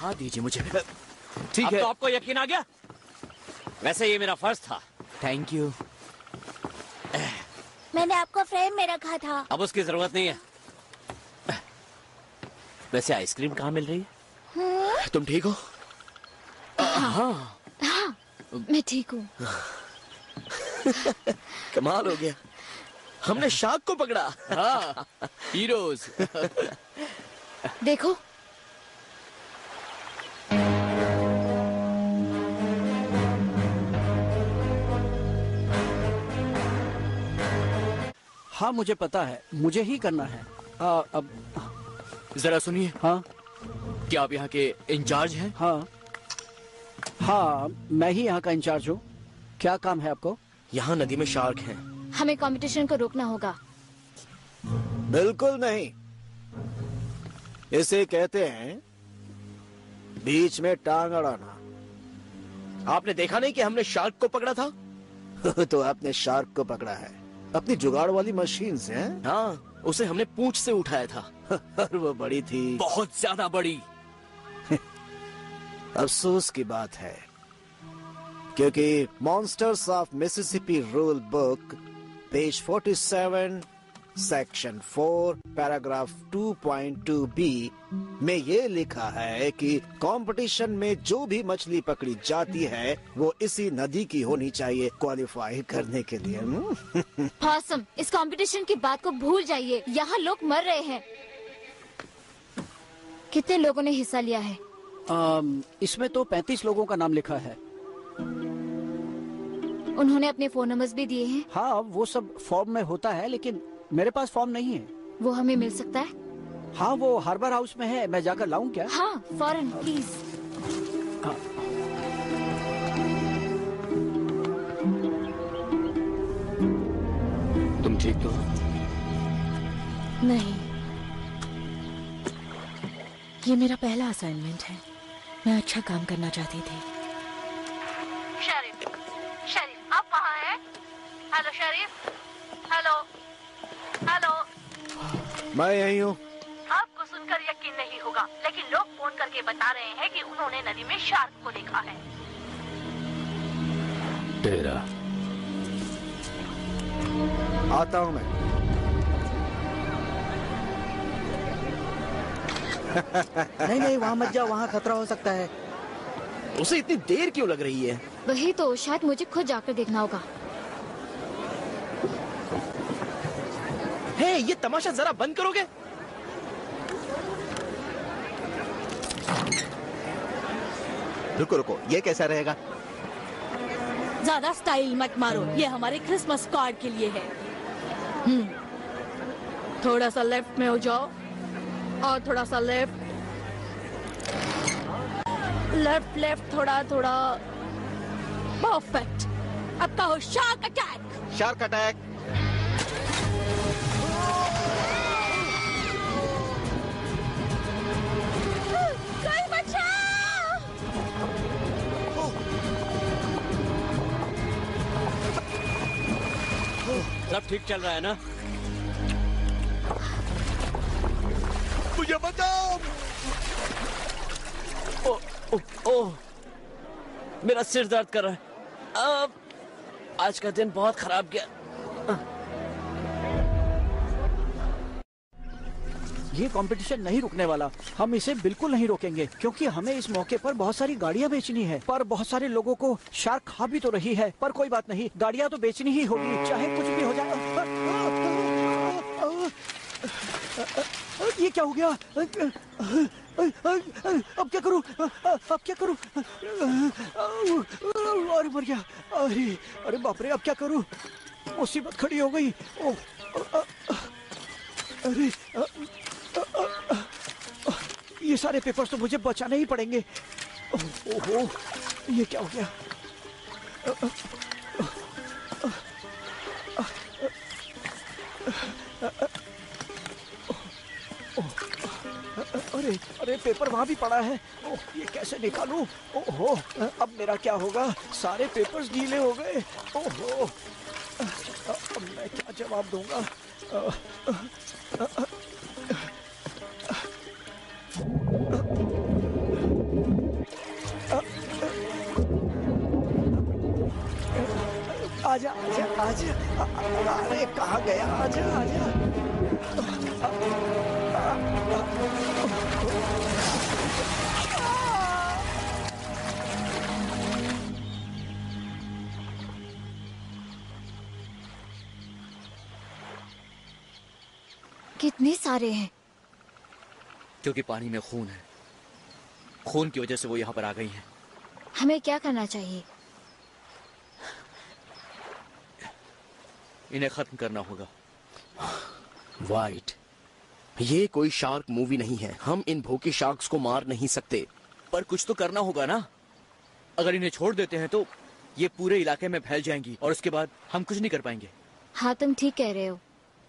हाँ दीजिए मुझे, ठीक है? तो आपको यकीन आ गया? वैसे ये मेरा फर्ज था। Thank you. मैंने आपको फ्रेम में रखा था। अब उसकी जरूरत नहीं है। वैसे आइसक्रीम कहाँ मिल रही है? तुम ठीक हो? हाँ, हाँ।, हाँ मैं ठीक हूँ। कमाल हो गया, हमने शार्क को पकड़ा। हाँ, हीरोज। देखो हाँ मुझे पता है, मुझे ही करना है। आ, अब जरा सुनिए। हाँ क्या आप यहाँ के इंचार्ज हैं? हाँ हाँ मैं ही यहाँ का इंचार्ज हूँ। क्या काम है आपको? यहाँ नदी में शार्क हैं। हमें कंपटीशन को रोकना होगा। बिल्कुल नहीं, इसे कहते हैं बीच में टांग अड़ाना। आपने देखा नहीं कि हमने शार्क को पकड़ा था? तो आपने शार्क को पकड़ा है अपनी जुगाड़ वाली मशीन से हैं? हाँ, उसे हमने पूंछ से उठाया था। और वो बड़ी थी, बहुत ज्यादा बड़ी। अफसोस की बात है क्योंकि monsters of मिसिसिपी rule book page सैंतालीस section four paragraph two point two B में ये लिखा है कि कंपटीशन में जो भी मछली पकड़ी जाती है वो इसी नदी की होनी चाहिए क्वालिफाई करने के लिए। पॉसम, इस कंपटीशन की बात को भूल जाइए, यहाँ लोग मर रहे हैं। कितने लोगों ने हिस्सा लिया है? आम, इसमें तो पैंतीस लोगों का नाम लिखा है। उन्होंने अपने फोन नंबर्स भी दिए हैं? हाँ वो सब फॉर्म में होता है, लेकिन मेरे पास फॉर्म नहीं है। वो हमें मिल सकता है? हाँ वो हार्बर हाउस में है, मैं जाकर लाऊं क्या? हाँ फौरन प्लीज। हाँ। तुम ठीक तो नहीं? ये मेरा पहला असाइनमेंट है, मैं अच्छा काम करना चाहती थी। शरीफ, शरीफ आप वहाँ हैं? Hello Sharif, hello hello. मैं यही हूँ। आपको सुनकर यकीन नहीं होगा, लेकिन लोग फोन करके बता रहे हैं कि उन्होंने नदी में शार्क को देखा है। तेरा आता हूँ मैं। नहीं नहीं वहाँ मत जाओ, वहाँ खतरा हो सकता है। उसे इतनी देर क्यों लग रही है? वही तो, शायद मुझे खुद जाकर देखना होगा। हे, ये तमाशा जरा बंद करोगे? रुको रुको, ये कैसा रहेगा? ज्यादा स्टाइल मत मारो, ये हमारे क्रिसमस कार्ड के लिए है। हम्म, थोड़ा सा लेफ्ट में हो जाओ और थोड़ा सा लेफ्ट लेफ्ट लेफ्ट, थोड़ा थोड़ा। परफेक्ट। अब कहो शार्क अटैक। Shark attack. सब ठीक चल रहा है ना? मुझे बचाओ। ओ, ओ, मेरा सिर दर्द कर रहा है। अब आज का दिन बहुत खराब गया। ये कंपटीशन नहीं रुकने वाला, हम इसे बिल्कुल नहीं रोकेंगे क्योंकि हमें इस मौके पर बहुत सारी गाड़ियां बेचनी है। पर बहुत सारे लोगों को शार्क खा भी तो रही है, पर कोई बात नहीं, गाड़ियां तो बेचनी ही होगी चाहे कुछ भी हो जाए। ये क्या हो गया? अब क्या करूं? अब क्या करूं? अरे मर गया। अरे अरे बाप रे, अब क्या करूं? मुसीबत खड़ी हो गई। अरे ये सारे पेपर्स तो मुझे बचाने ही पड़ेंगे। ओहो, ये क्या हो गया? अरे अरे पेपर वहाँ भी पड़ा है। ओह, ये कैसे निकालूं? ओहो, अब मेरा क्या होगा? सारे पेपर्स गीले हो गए। ओहो, अब मैं क्या जवाब दूंगा? आजा आजा आजा, अरे कहाँ गया? आजा आजा, कितने सारे हैं? क्योंकि पानी में खून है, खून की वजह से वो यहाँ पर आ गई हैं। हमें क्या करना चाहिए? इन्हें खत्म करना होगा। वाइट, ये कोई शार्क मूवी नहीं है, हम इन भूखे शार्क्स को मार नहीं सकते। पर कुछ तो करना होगा ना। अगर इन्हें छोड़ देते हैं तो ये पूरे इलाके में फैल जाएंगी और उसके बाद हम कुछ नहीं कर पाएंगे। हाँ, तुम ठीक कह रहे हो।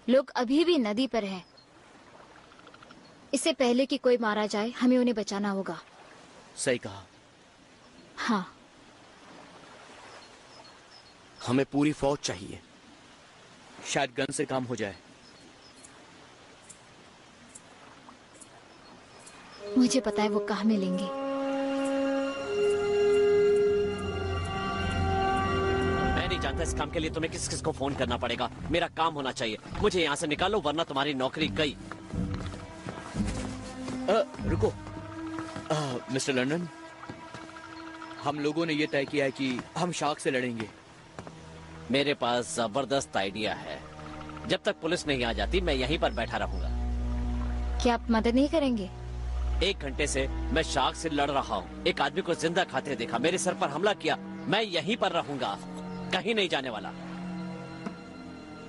लोग अभी भी नदी पर हैं। इससे पहले कि कोई मारा जाए, हमें उन्हें बचाना होगा। सही कहा। हाँ, हमें पूरी फौज चाहिए। शायद गन से काम हो जाए। मुझे पता है वो कहाँ मिलेंगे। मैं नहीं जानता, इस काम के लिए तुम्हें किस किस को फोन करना पड़ेगा। मेरा काम होना चाहिए। मुझे यहाँ से निकालो वरना तुम्हारी नौकरी गई। आ, रुको, आ, मिस्टर लंडन, हम लोगों ने ये तय किया है कि हम शार्क से लड़ेंगे। मेरे पास जबरदस्त आइडिया है। जब तक पुलिस नहीं आ जाती मैं यहीं पर बैठा रहूंगा। क्या आप मदद नहीं करेंगे? एक घंटे से मैं शार्क से लड़ रहा हूँ। एक आदमी को जिंदा खाते देखा, मेरे सर पर हमला किया। मैं यहीं पर रहूंगा, कहीं नहीं जाने वाला।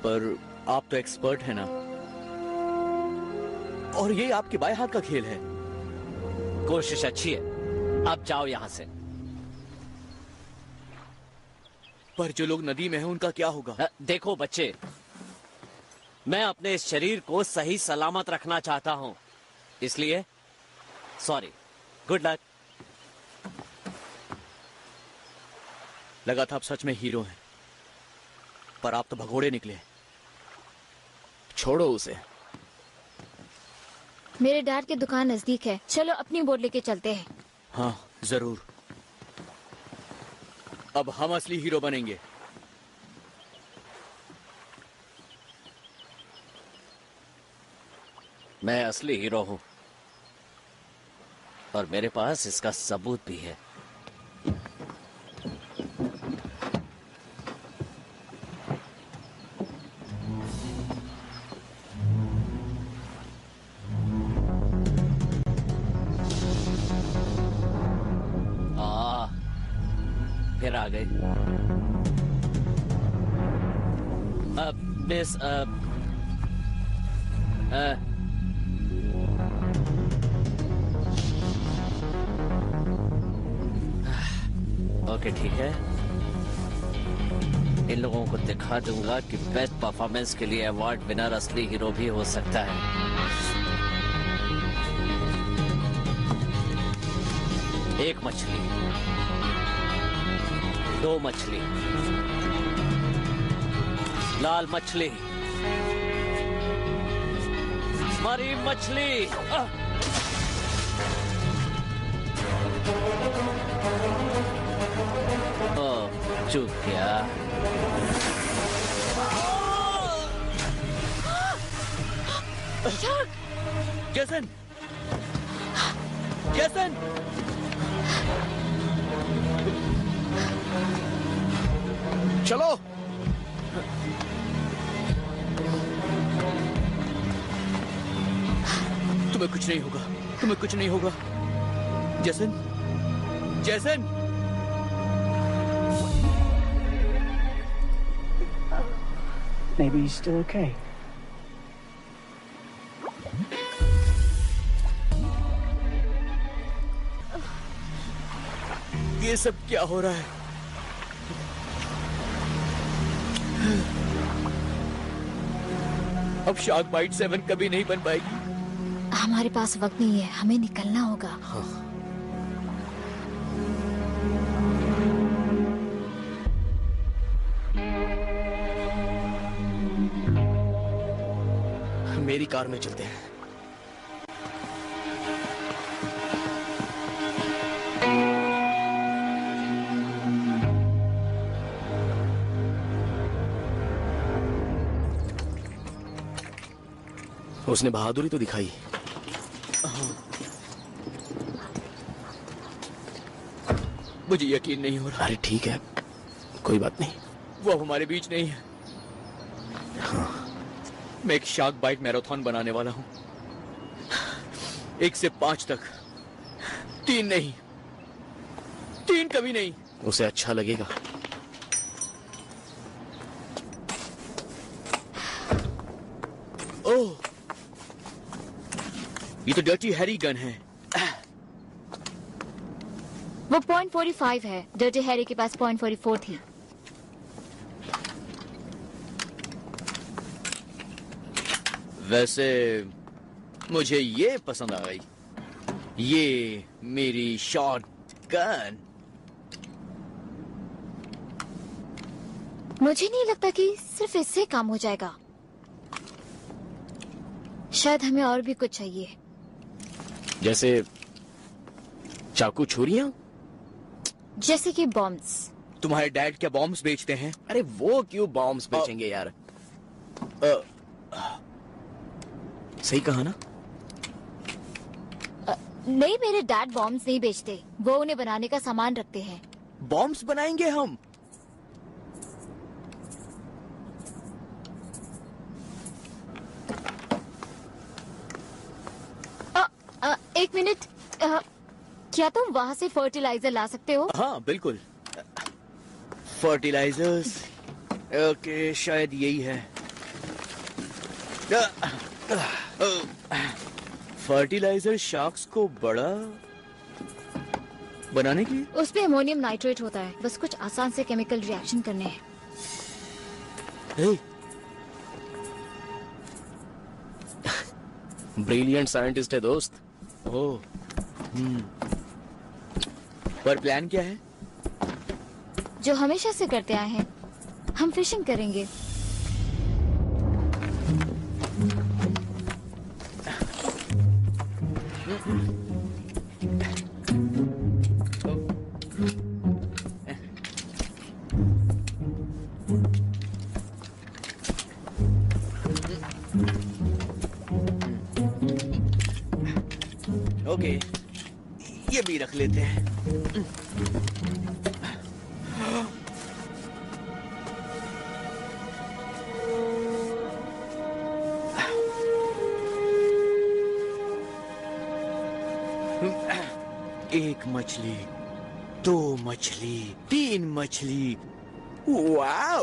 पर आप तो एक्सपर्ट हैं ना, और ये आपके बाएं हाथ का खेल है। कोशिश अच्छी है। आप जाओ यहाँ से। पर जो लोग नदी में हैं उनका क्या होगा? देखो बच्चे, मैं अपने इस शरीर को सही सलामत रखना चाहता हूँ, इसलिए सॉरी। Good luck. लगा था आप सच में हीरो हैं, पर आप तो भगोड़े निकले। छोड़ो उसे। मेरे डैड की दुकान नजदीक है, चलो अपनी बोट लेके चलते हैं। हाँ जरूर, अब हम असली हीरो बनेंगे। मैं असली हीरो हूं और मेरे पास इसका सबूत भी है। आ गए। uh, miss, uh, uh, okay ठीक है, इन लोगों को दिखा दूंगा कि बेस्ट परफॉर्मेंस के लिए अवार्ड विनर असली हीरो भी हो सकता है। एक मछली, दो मछली, लाल मछली, हमारी मछली। ओ, चूक गया। जैसन, जैसन, चलो। तुम्हें कुछ नहीं होगा, तुम्हें कुछ नहीं होगा। जैसन, जैसन। Maybe he's still okay. ये सब क्या हो रहा है? अब शार्क बाइट सेवन कभी नहीं बन पाएगी। हमारे पास वक्त नहीं है, हमें निकलना होगा। हाँ। मेरी कार में चलते हैं। उसने बहादुरी तो दिखाई। मुझे यकीन नहीं हो रहा। अरे ठीक है, कोई बात नहीं। वो अब हमारे बीच नहीं है। हाँ। मैं एक शार्क बाइट मैराथन बनाने वाला हूँ। एक से पांच तक। तीन नहीं, तीन कभी नहीं। उसे अच्छा लगेगा। ओह, ये तो डर्टी हैरी गन है। वो पॉइंट फोर्टी फाइव है। डर्टी हैरी के पास पॉइंट फोर्टी फोर थी। वैसे मुझे ये पसंद आ गई। ये मेरी शॉटगन। मुझे नहीं लगता कि सिर्फ इससे काम हो जाएगा। शायद हमें और भी कुछ चाहिए, जैसे चाकू, छुरियां, जैसे कि बॉम्ब्स। तुम्हारे डैड क्या बॉम्ब्स बेचते हैं? अरे वो क्यों बॉम्ब्स बेचेंगे यार? आ, आ, सही कहा ना? आ, नहीं, मेरे डैड बॉम्ब्स नहीं बेचते। वो उन्हें बनाने का सामान रखते हैं। बॉम्ब्स बनाएंगे हम। आ, आ, एक मिनट, आ, क्या तुम वहाँ से फर्टिलाइजर ला सकते हो? हाँ बिल्कुल। फर्टिलाइजर्स, ओके, शायद यही है। फर्टिलाइजर शार्क्स को बड़ा बनाने की। उसमें अमोनियम नाइट्रेट होता है। बस कुछ आसान से केमिकल रिएक्शन करने हैं। ब्रिलियंट साइंटिस्ट है दोस्त। ओह, पर प्लान क्या है? जो हमेशा से करते आए हैं, हम फिशिंग करेंगे। ओके, ये भी रख लेते हैं। एक मछली, दो मछली, तीन मछली। वाह,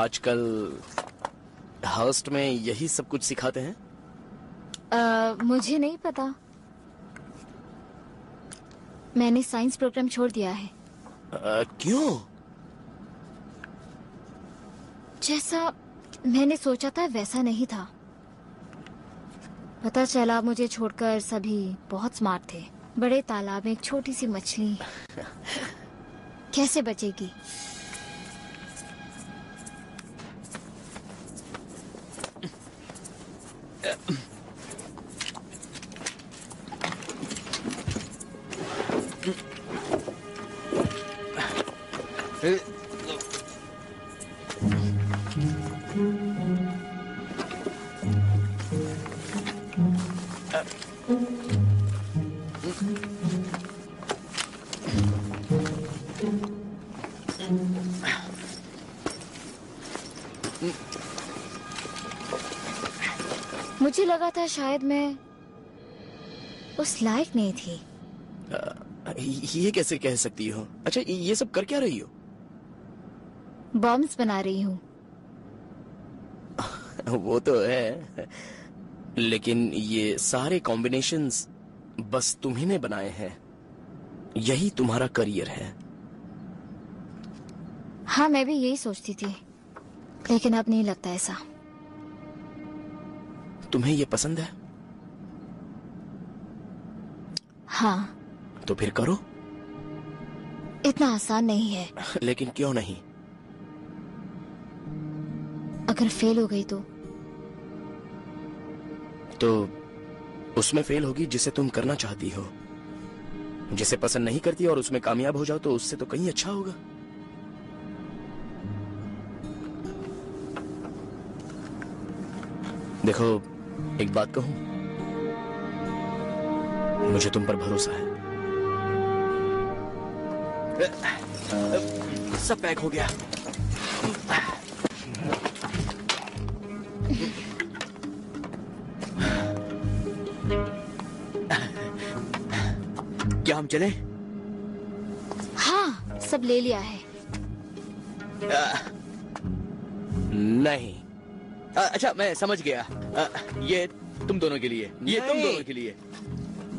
आजकल हर्स्ट में यही सब कुछ सिखाते हैं? uh, मुझे नहीं पता। मैंने साइंस प्रोग्राम छोड़ दिया है। uh, क्यों? जैसा मैंने सोचा था वैसा नहीं था। पता चला मुझे छोड़कर सभी बहुत स्मार्ट थे। बड़े तालाब में एक छोटी सी मछली कैसे बचेगी? मुझे लगा था शायद मैं उस लायक नहीं थी। आ, ये कैसे कह सकती हो? अच्छा, ये सब कर क्या रही हो? बॉम्ब्स बना रही हूँ। वो तो है, लेकिन ये सारे कॉम्बिनेशंस बस तुम्ही ने बनाए हैं। यही तुम्हारा करियर है। हाँ, मैं भी यही सोचती थी, लेकिन अब नहीं लगता ऐसा। तुम्हें ये पसंद है? हाँ। तो फिर करो। इतना आसान नहीं है। लेकिन क्यों नहीं? अगर फेल हो गई तो? तो उसमें फेल होगी जिसे तुम करना चाहती हो। जिसे पसंद नहीं करती और उसमें कामयाब हो जाओ तो उससे तो कहीं अच्छा होगा। देखो, एक बात कहूं, मुझे तुम पर भरोसा है। सब पैक हो गया। क्या हम चलें? हाँ, सब ले लिया है। आ, नहीं। आ, अच्छा, मैं समझ गया। आ, ये तुम दोनों के लिए, ये तुम दोनों के लिए।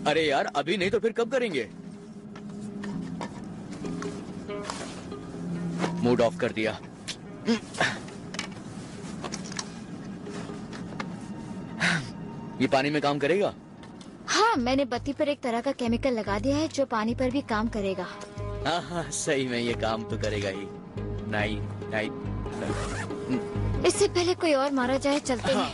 अरे यार, अभी नहीं तो फिर कब करेंगे? मूड ऑफ कर दिया। ये पानी में काम करेगा? हाँ, मैंने बत्ती पर एक तरह का केमिकल लगा दिया है जो पानी पर भी काम करेगा। हाँ हाँ, सही में ये काम तो करेगा ही। नहीं, नहीं, नहीं। इससे पहले कोई और मारा जाए, चलते हैं।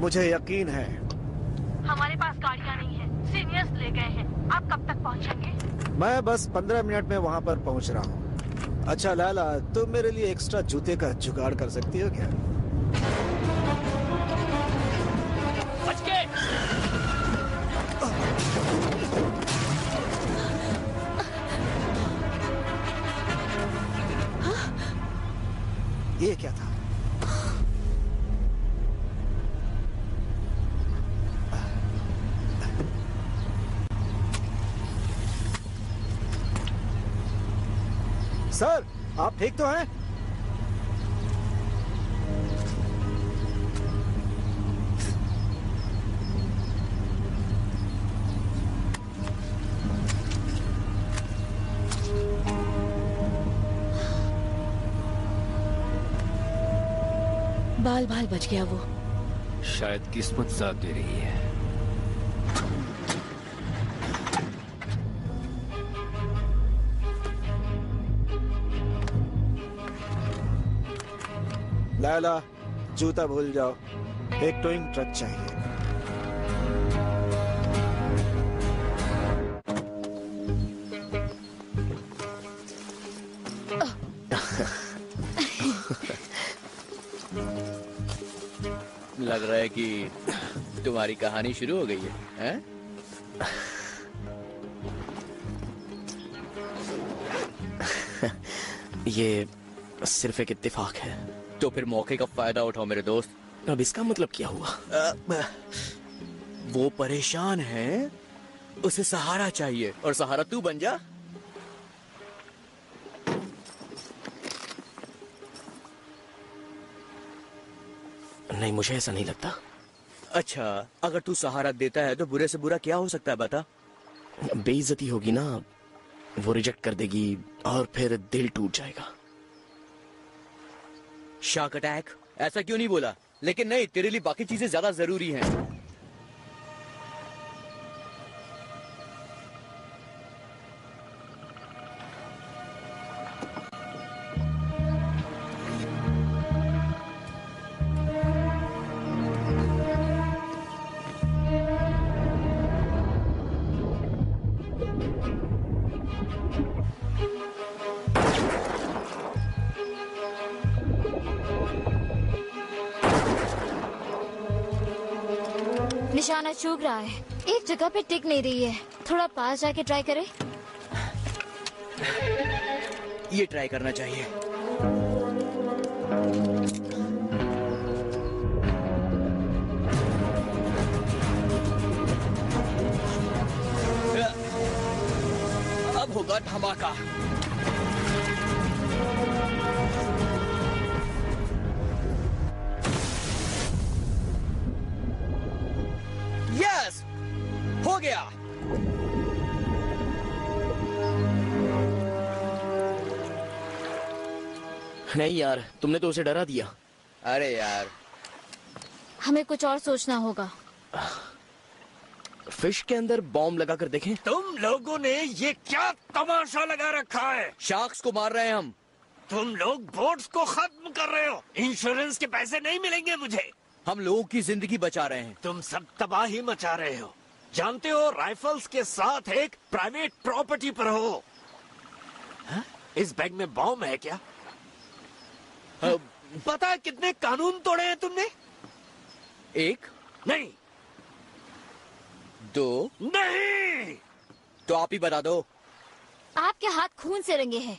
मुझे यकीन है। हमारे पास गाड़ियाँ नहीं है, सीनियर्स ले गए हैं। आप कब तक पहुँचेंगे? मैं बस पंद्रह मिनट में वहाँ पर पहुँच रहा हूँ। अच्छा लाला, तुम मेरे लिए एक्स्ट्रा जूते का जुगाड़ कर सकती हो क्या? सर, आप ठीक तो हैं? बाल बाल बच गया वो। शायद किस्मत साथ दे रही है। लाला, जूता भूल जाओ, एक टोइंग ट्रक चाहिए। लग रहा है कि तुम्हारी कहानी शुरू हो गई है, हैं? ये सिर्फ एक इत्तेफाक है। तो फिर मौके का फायदा उठाओ मेरे दोस्त। अब इसका मतलब क्या हुआ? वो परेशान है, उसे सहारा चाहिए, और सहारा तू बन जा। नहीं, मुझे ऐसा नहीं लगता। अच्छा, अगर तू सहारा देता है तो बुरे से बुरा क्या हो सकता है, बता? बेइज्जती होगी ना, वो रिजेक्ट कर देगी और फिर दिल टूट जाएगा। शार्क अटैक, ऐसा क्यों नहीं बोला? लेकिन नहीं, तेरे लिए बाकी चीजें ज्यादा जरूरी हैं। निशाना चूक रहा है, एक जगह पे टिक नहीं रही है। थोड़ा पास जाके ट्राई करें। ये ट्राई करना चाहिए। अब होगा धमाका। हो गया। नहीं यार, तुमने तो उसे डरा दिया। अरे यार, हमें कुछ और सोचना होगा। फिश के अंदर बॉम्ब लगाकर देखें। तुम लोगों ने ये क्या तमाशा लगा रखा है? शार्क्स को मार रहे हैं हम। तुम लोग बोट्स को खत्म कर रहे हो। इंश्योरेंस के पैसे नहीं मिलेंगे मुझे। हम लोगों की जिंदगी बचा रहे हैं। तुम सब तबाही मचा रहे हो। जानते हो, राइफल्स के साथ एक प्राइवेट प्रॉपर्टी पर हो। हा? इस बैग में बॉम्ब है क्या? पता है कितने कानून तोड़े हैं तुमने? एक नहीं, दो नहीं। तो आप ही बता दो। आपके हाथ खून से रंगे हैं।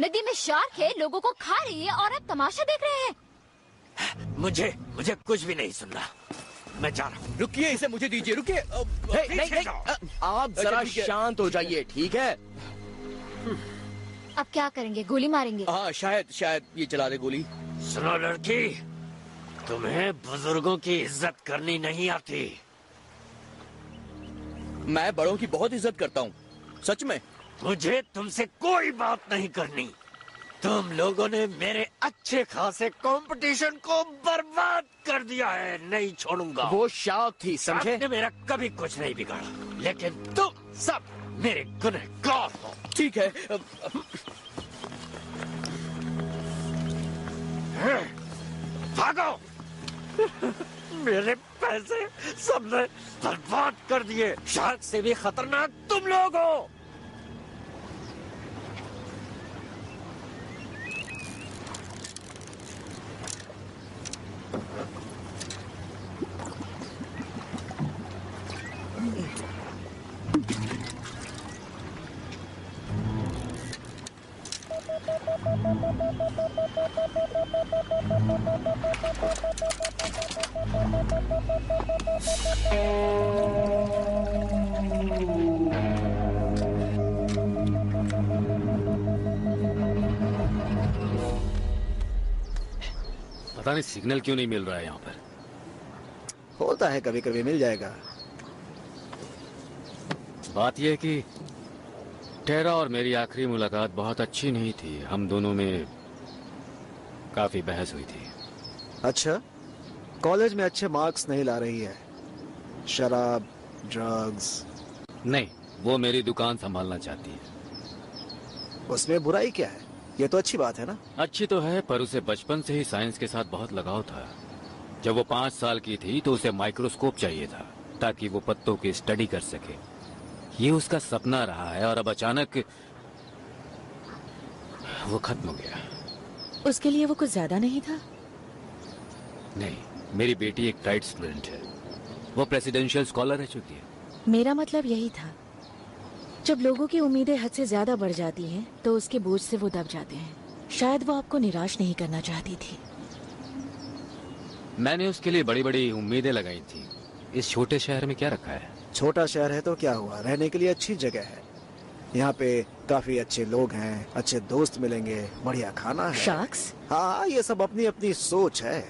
नदी में शार्क है, लोगों को खा रही है, और आप तमाशा देख रहे हैं। मुझे मुझे कुछ भी नहीं सुनना, मैं जा रहा हूँ। रुकिए, इसे मुझे दीजिए। रुकिए, आप जरा शांत हो जाइए, ठीक है? अब क्या करेंगे? गोली मारेंगे? हाँ, शायद शायद ये चला दे गोली। सुनो लड़की, तुम्हें बुजुर्गों की इज्जत करनी नहीं आती। मैं बड़ों की बहुत इज्जत करता हूँ, सच में। मुझे तुमसे कोई बात नहीं करनी। तुम लोगों ने मेरे अच्छे खासे कंपटीशन को बर्बाद कर दिया है। नहीं छोड़ूंगा। वो शार्क थी, समझे? आपने मेरा कभी कुछ नहीं बिगाड़ा, लेकिन तुम सब मेरे गुनहगार हो। ठीक है। भागो। मेरे पैसे सबने बर्बाद कर दिए। शार्क से भी खतरनाक तुम लोग हो। पता नहीं सिग्नल क्यों नहीं मिल रहा है यहाँ पर। होता है, कभी कभी मिल जाएगा। बात यह है कि टेरा और मेरी आखिरी मुलाकात बहुत अच्छी नहीं थी। हम दोनों में काफी बहस हुई थी। अच्छा, कॉलेज में अच्छे मार्क्स नहीं ला रही है? शराब, ड्रग्स? नहीं, वो मेरी दुकान संभालना चाहती है। उसमें बुराई क्या है? ये तो अच्छी बात है ना? अच्छी तो है, पर उसे बचपन से ही साइंस के साथ बहुत लगाव था। जब वो पाँच साल की थी तो उसे माइक्रोस्कोप चाहिए था ताकि वो पत्तों की स्टडी कर सके। ये उसका सपना रहा है और अब अचानक वो खत्म हो गया। उसके लिए वो कुछ ज्यादा नहीं था? नहीं, मेरी बेटी एक ब्राइट स्टूडेंट है, वो प्रेसिडेंशियल स्कॉलर रह चुकी है। मेरा मतलब यही था, जब लोगों की उम्मीदें हद से ज्यादा बढ़ जाती हैं तो उसके बोझ से वो दब जाते हैं। शायद वो आपको निराश नहीं करना चाहती थी। मैंने उसके लिए बड़ी बड़ी उम्मीदें लगाई थी। इस छोटे शहर में क्या रखा है? छोटा शहर है तो क्या हुआ, रहने के लिए अच्छी जगह है। यहाँ पे काफी अच्छे लोग हैं, अच्छे दोस्त मिलेंगे, बढ़िया खाना है। शार्क्स? हाँ, ये सब अपनी अपनी सोच है।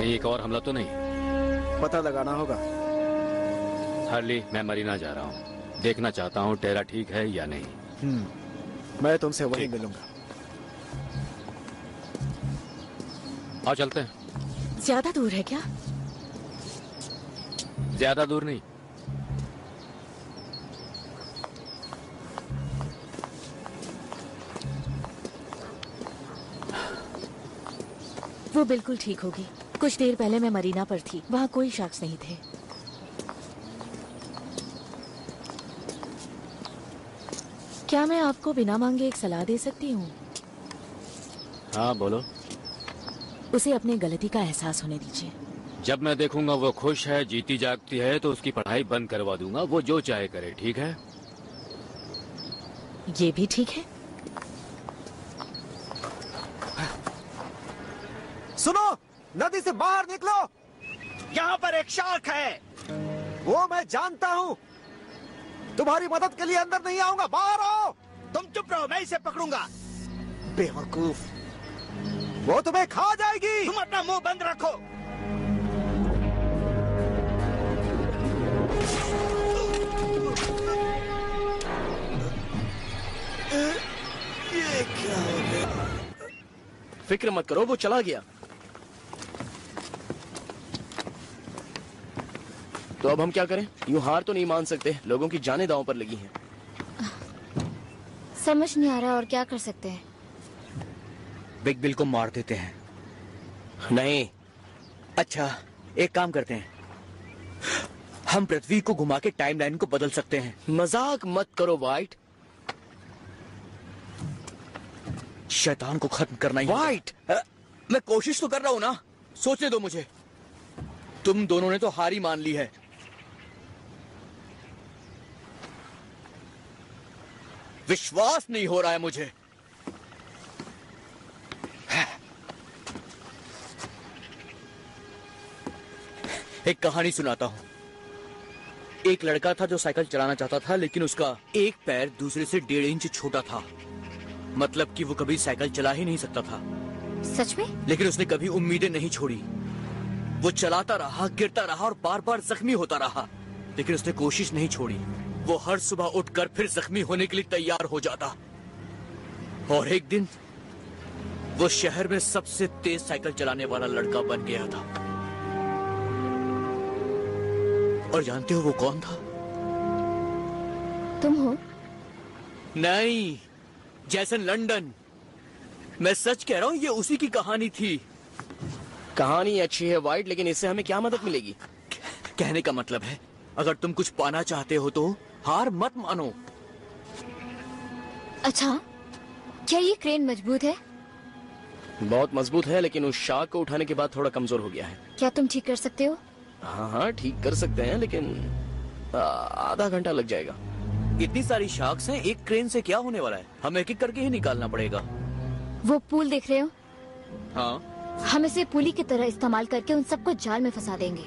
कहीं एक और हमला तो नहीं? पता लगाना होगा। हार्ली, मैं मरीना जा रहा हूँ, देखना चाहता हूँ टेरा ठीक है या नहीं। हम्म, मैं तुमसे वहीं मिलूंगा। आओ चलते हैं। ज्यादा दूर है क्या? ज्यादा दूर नहीं। वो बिल्कुल ठीक होगी। कुछ देर पहले मैं मरीना पर थी, वहाँ कोई शख्स नहीं थे। क्या मैं आपको बिना मांगे एक सलाह दे सकती हूँ? हाँ बोलो। उसे अपने गलती का एहसास होने दीजिए। जब मैं देखूंगा वो खुश है, जीती जागती है, तो उसकी पढ़ाई बंद करवा दूंगा। वो जो चाहे करे, ठीक है? ये भी ठीक है। सुनो, नदी से बाहर निकलो, यहाँ पर एक शार्क है। वो मैं जानता हूँ, तुम्हारी मदद के लिए अंदर नहीं आऊंगा। बाहर आओ। तुम चुप रहो, मैं इसे पकड़ूंगा। बेवकूफ, वो तुम्हें खा जाएगी। तुम अपना मुंह बंद रखो। ये क्या हो गया? फिक्र मत करो, वो चला गया। तो अब हम क्या करें? यूं हार तो नहीं मान सकते, लोगों की जानें दांव पर लगी हैं। समझ नहीं आ रहा और क्या कर सकते हैं। बिग बिल को मार देते हैं। नहीं, अच्छा एक काम करते हैं, हम पृथ्वी को घुमा के टाइमलाइन को बदल सकते हैं। मजाक मत करो वाइट, शैतान को खत्म करना ही। वाइट, मैं कोशिश तो कर रहा हूँ ना। सोचने दो मुझे, तुम दोनों ने तो हार ही मान ली है। विश्वास नहीं हो रहा है मुझे। एक कहानी सुनाता हूँ। एक लड़का था जो साइकिल चलाना चाहता था, लेकिन उसका एक पैर दूसरे से डेढ़ इंच छोटा था, मतलब कि वो कभी साइकिल चला ही नहीं सकता था। सच में? लेकिन उसने कभी उम्मीदें नहीं छोड़ी। वो चलाता रहा, गिरता रहा और बार बार जख्मी होता रहा, लेकिन उसने कोशिश नहीं छोड़ी। वो हर सुबह उठकर फिर जख्मी होने के लिए तैयार हो जाता, और एक दिन वो शहर में सबसे तेज साइकिल चलाने वाला लड़का बन गया था। और जानते हो वो कौन था? तुम हो? नहीं, जैसन लंडन। मैं सच कह रहा हूँ, ये उसी की कहानी थी। कहानी अच्छी है वाइट, लेकिन इससे हमें क्या मदद मिलेगी? कहने का मतलब है, अगर तुम कुछ पाना चाहते हो तो हार मत मानो। अच्छा, क्या ये क्रेन मजबूत है? बहुत मजबूत है, लेकिन उस शार्क को उठाने के बाद थोड़ा कमजोर हो गया है। क्या तुम ठीक कर सकते हो? हाँ हाँ, ठीक कर सकते हैं, लेकिन आधा घंटा लग जाएगा। इतनी सारी शार्क्स हैं, एक क्रेन से क्या होने वाला है? हमें एक एक करके ही निकालना पड़ेगा। वो पुल देख रहे हो? हाँ। हम इसे पुली की तरह इस्तेमाल करके उन सबको जाल में फंसा देंगे।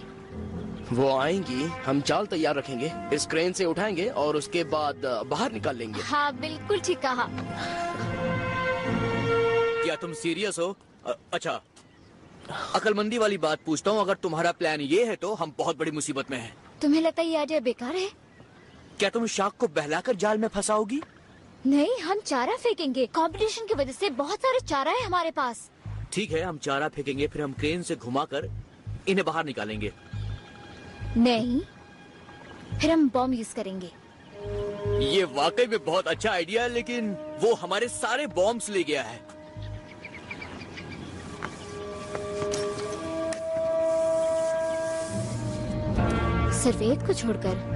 वो आएंगी, हम जाल तैयार रखेंगे, इस क्रेन से उठाएंगे और उसके बाद बाहर निकाल लेंगे। हाँ बिल्कुल ठीक कहा। क्या तुम सीरियस हो? अच्छा, अकलमंदी वाली बात पूछता हूँ, अगर तुम्हारा प्लान ये है तो हम बहुत बड़ी मुसीबत में हैं। तुम्हें लगता है ये आइडिया बेकार है? क्या तुम शार्क को बहलाकर जाल में फंसाओगी? नहीं, हम चारा फेंकेंगे। कंपटीशन की वजह से बहुत सारे चारा है हमारे पास। ठीक है, हम चारा फेंकेंगे, फिर हम क्रेन से घुमाकर इन्हें बाहर निकालेंगे। नहीं, फिर हम बॉम्ब यूज करेंगे। ये वाकई में बहुत अच्छा आइडिया है, लेकिन वो हमारे सारे बॉम्ब्स ले गया है। सर्वेद को छोड़कर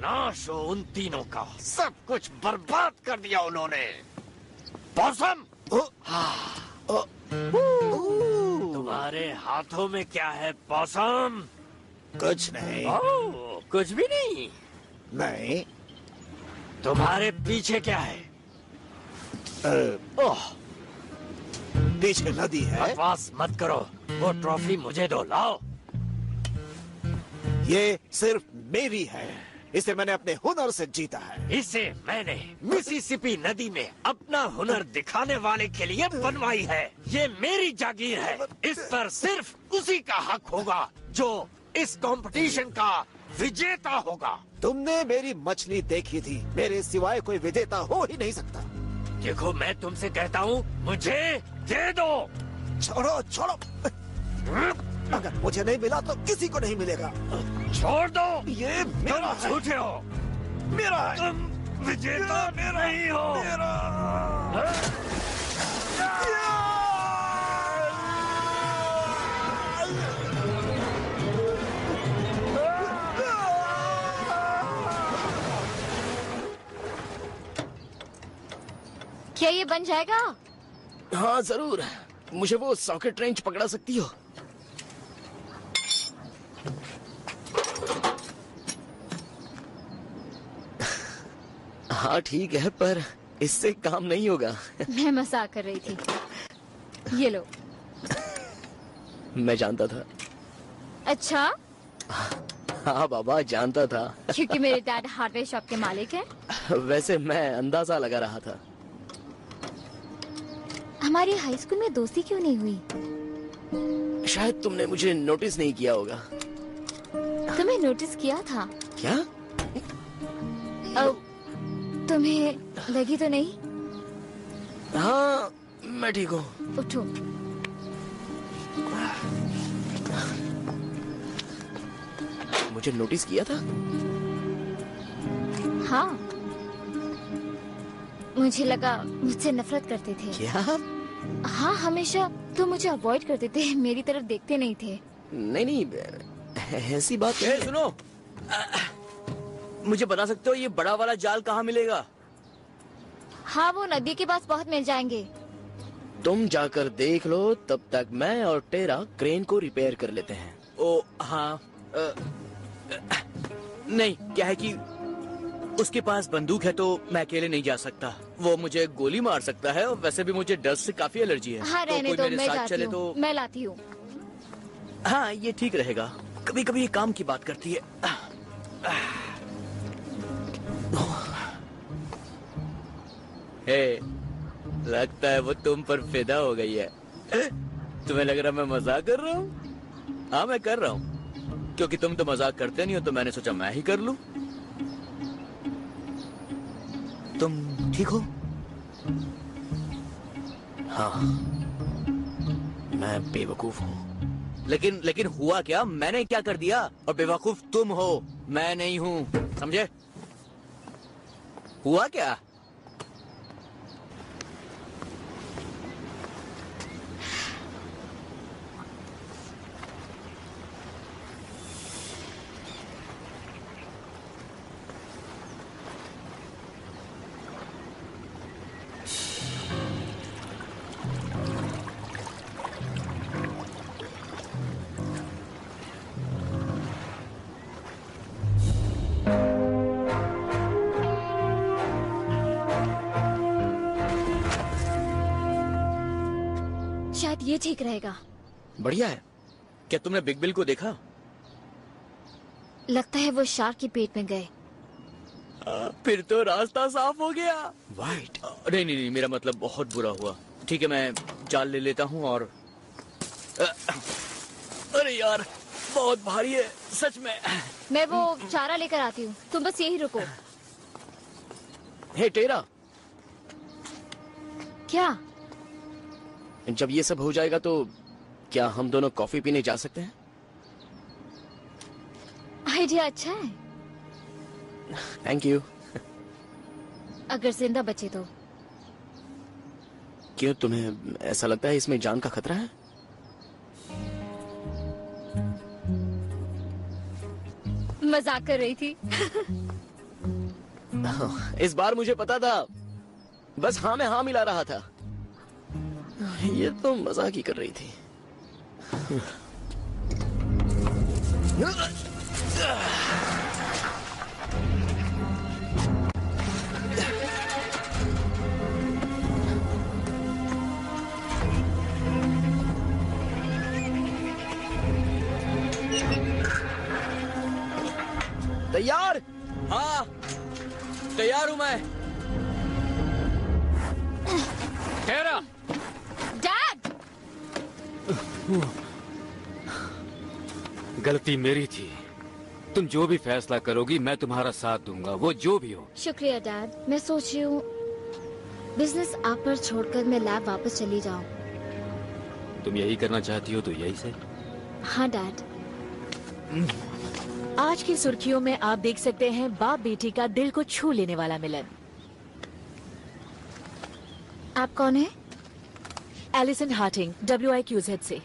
नाश हो उन तीनों का, सब कुछ बर्बाद कर दिया उन्होंने। पॉसम, तुम्हारे हाथों में क्या है पॉसम? कुछ नहीं। ओ, कुछ भी नहीं? नहीं। तुम्हारे पीछे क्या है? ओह, पीछे नदी है। बकवास मत करो, वो ट्रॉफी मुझे दो। लाओ। ये सिर्फ मेरी है, इसे मैंने अपने हुनर से जीता है। इसे मैंने मिसिसिपी नदी में अपना हुनर दिखाने वाले के लिए बनवाई है। ये मेरी जागीर है, इस पर सिर्फ उसी का हक होगा जो इस कंपटीशन का विजेता होगा। तुमने मेरी मछली देखी थी, मेरे सिवाय कोई विजेता हो ही नहीं सकता। देखो, मैं तुमसे कहता हूँ, मुझे दे दो। छोड़ो छोड़ो, अगर मुझे नहीं मिला तो किसी को नहीं मिलेगा। छोड़ दो, ये मेरा है। झूठे हो, मेरा है। तुम विजेता मेरा ही हो। मेरा। क्या ये बन जाएगा? हाँ जरूर। मुझे वो सॉकेट रेंच पकड़ा सकती हो? हाँ ठीक है, पर इससे काम नहीं होगा। मैं मजाक कर रही थी। ये लो। मैं जानता था। अच्छा? हाँ बाबा, जानता था। क्योंकि मेरे डैड हार्डवेयर शॉप के मालिक हैं। वैसे मैं अंदाजा लगा रहा था। हमारी हाई स्कूल में दोस्ती क्यों नहीं हुई? शायद तुमने मुझे नोटिस नहीं किया होगा। तुम्हें नोटिस किया था? क्या? तुम्हें लगी तो नहीं? हाँ, मैं ठीक हूँ। उठो। मुझे नोटिस किया था? हाँ, मुझे लगा मुझसे नफरत करते थे। क्या? हाँ, हमेशा तुम मुझे अवॉइड करते थे, मेरी तरफ देखते नहीं थे। नहीं नहीं, ऐसी बात नहीं। सुनो, मुझे बता सकते हो ये बड़ा वाला जाल कहाँ मिलेगा? हाँ, वो नदी के पास बहुत मिल जाएंगे। तुम जाकर देख लो, तब तक मैं और टेरा क्रेन को रिपेयर कर लेते हैं। ओ हाँ, आ, आ, नहीं, क्या है कि उसके पास बंदूक है तो मैं अकेले नहीं जा सकता। वो मुझे गोली मार सकता है, और वैसे भी मुझे डस्ट से काफी एलर्जी है। हाँ, रहने तो कोई मेरे साथ चले तो मैं लाती हूँ। हाँ, ये ठीक रहेगा। कभी कभी ये काम की बात करती है। हे, लगता है वो तुम पर फिदा हो गई है। तुम्हें लग रहा मैं मजाक कर रहा हूँ? हाँ, मैं कर रहा हूँ, क्योंकि तुम तो मजाक करते नहीं हो, तो मैंने सोचा मैं ही कर लूँ। तुम ठीक हो? हाँ, मैं बेवकूफ हूँ। लेकिन लेकिन हुआ क्या? मैंने क्या कर दिया? और बेवकूफ तुम हो, मैं नहीं हूँ, समझे? हुआ क्या? ये ठीक रहेगा। बढ़िया है। क्या तुमने बिग बिल को देखा? लगता है वो शार्क के पेट में गए। आ, फिर तो रास्ता साफ हो गया। वाइट। नहीं, नहीं नहीं, मेरा मतलब बहुत बुरा हुआ। ठीक है, मैं जाल ले लेता हूँ और अरे यार बहुत भारी है सच में। मैं वो चारा लेकर आती हूँ, तुम बस यही रुको। हे टेरा, क्या जब ये सब हो जाएगा तो क्या हम दोनों कॉफी पीने जा सकते हैं? आइडिया अच्छा है। Thank you. अगर जिंदा बचे तो। क्यों तुम्हें ऐसा लगता है इसमें जान का खतरा है? मजाक कर रही थी। इस बार मुझे पता था, बस हाँ में हाँ मिला रहा था। ये तो मजाक ही कर रही थी। तैयार? हाँ तैयार हूं मैं। टेरा। गलती मेरी थी। तुम जो भी फैसला करोगी मैं तुम्हारा साथ दूंगा, वो जो भी हो। शुक्रिया डैड। मैं सोच रही हूँ बिजनेस आप पर छोड़कर मैं लैब वापस चली जाऊँ। तुम यही करना चाहती हो तो यही से। हाँ डैड। आज की सुर्खियों में आप देख सकते हैं बाप बेटी का दिल को छू लेने वाला मिलन। आप कौन है? Allison Harting, डब्ल्यू आई क्यू ज़ेड से।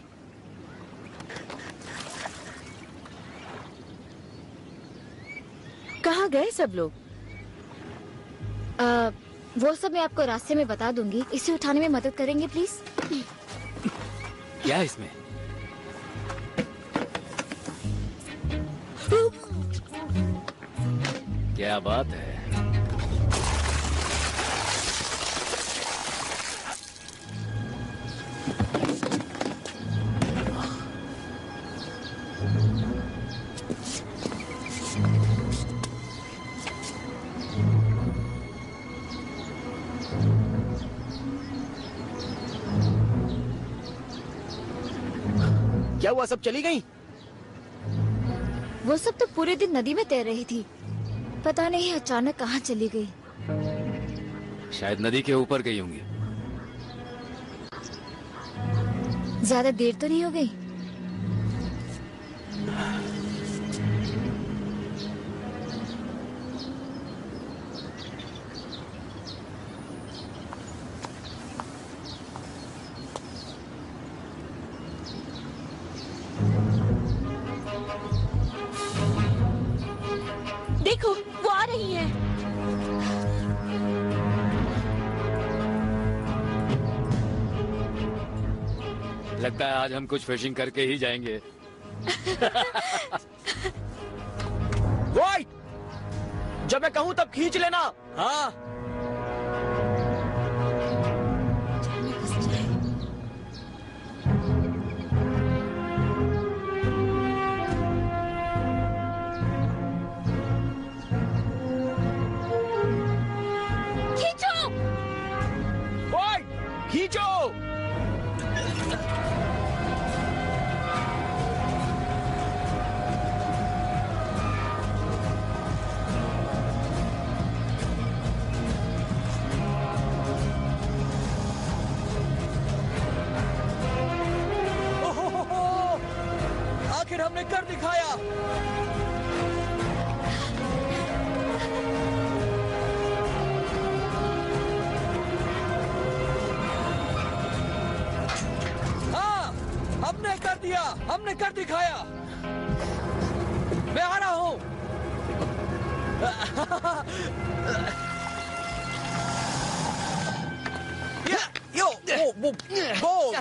कहाँ गए सब लोग? आ, वो सब मैं आपको रास्ते में बता दूंगी। इसे उठाने में मदद करेंगे प्लीज? क्या इसमें? क्या बात है। क्या हुआ, सब चली गई? वो सब तो पूरे दिन नदी में तैर रही थी, पता नहीं अचानक कहाँ चली गई। शायद नदी के ऊपर गई होंगी। ज्यादा देर तो नहीं हो गई? देखो वो आ रही है। लगता है आज हम कुछ फिशिंग करके ही जाएंगे। वाइट, जब मैं कहूँ तब खींच लेना। हाँ खींचो। वाइट, खींचो। हमने कर दिखाया। हाँ, हमने कर दिया, हमने कर दिखाया। मैं आ रहा हूँ। यो, वो, वो, वो,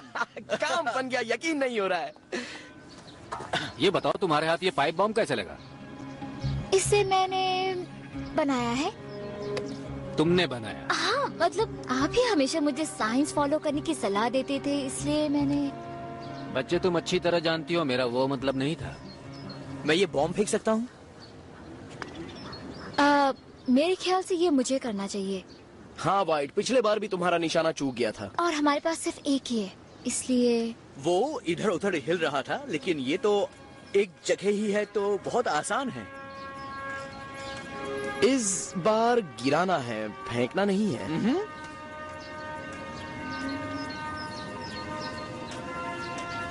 काम बन गया, यकीन नहीं हो रहा है। ये बताओ तुम्हारे हाथ ये पाइप बॉम्ब कैसे लगा? इसे मैंने बनाया है। तुमने बनाया? हाँ, मतलब आप ही हमेशा मुझे साइंस फॉलो करने की सलाह देते थे, इसलिए मैंने। बच्चे तुम अच्छी तरह जानती हो मेरा वो मतलब नहीं था। मैं ये बॉम्ब फेंक सकता हूँ? मेरे ख्याल से ये मुझे करना चाहिए। हाँ वाइट, पिछले बार भी तुम्हारा निशाना चूक गया था। और हमारे पास सिर्फ एक ही है इसलिए। वो इधर उधर हिल रहा था, लेकिन ये तो एक जगह ही है तो बहुत आसान है। इस बार गिराना है, फेंकना नहीं है।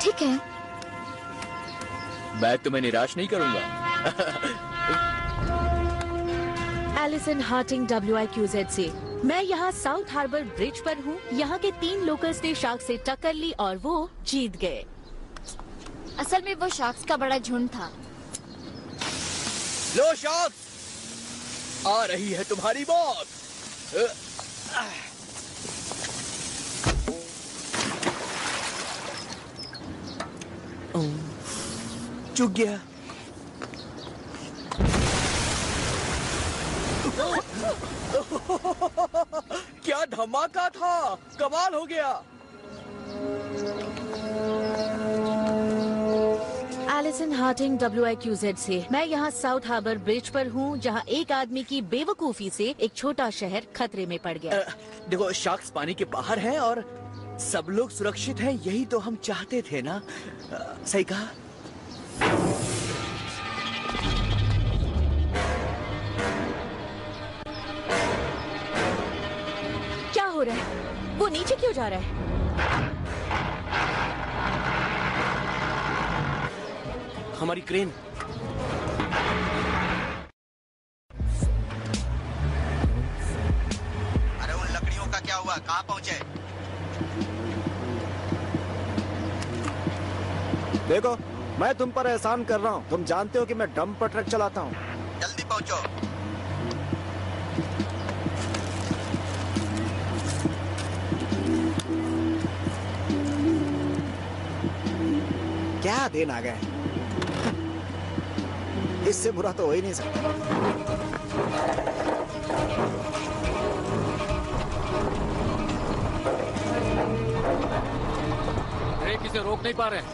ठीक है, मैं तुम्हें निराश नहीं करूंगा। Allison Harting, डब्ल्यू आई क्यू ज़ेड से। मैं यहाँ साउथ हार्बर ब्रिज पर हूँ। यहाँ के तीन लोकल्स ने शार्क से टक्कर ली और वो जीत गए। असल में वो शार्क्स का बड़ा झुंड था। लो शार्क्स, आ रही है तुम्हारी मौत। चुक गया। क्या धमाका था, कमाल हो गया। Allison Harting, डब्ल्यू आई क्यू ज़ेड से। मैं यहाँ साउथ हार्बर ब्रिज पर हूँ, जहाँ एक आदमी की बेवकूफी से एक छोटा शहर खतरे में पड़ गया। देखो, शार्क्स पानी के बाहर हैं और सब लोग सुरक्षित हैं, यही तो हम चाहते थे ना। आ, सही कहा। क्या हो रहा है? वो नीचे क्यों जा रहा है? हमारी क्रेन। अरे उन लकड़ियों का क्या हुआ? कहाँ पहुंचे? देखो, मैं तुम पर एहसान कर रहा हूँ। तुम जानते हो कि मैं डंप पर ट्रक चलाता हूँ। जल्दी पहुँचो। क्या दिन आ गए, इससे बुरा तो हो ही नहीं सकता। किसे रोक नहीं पा रहे हैं।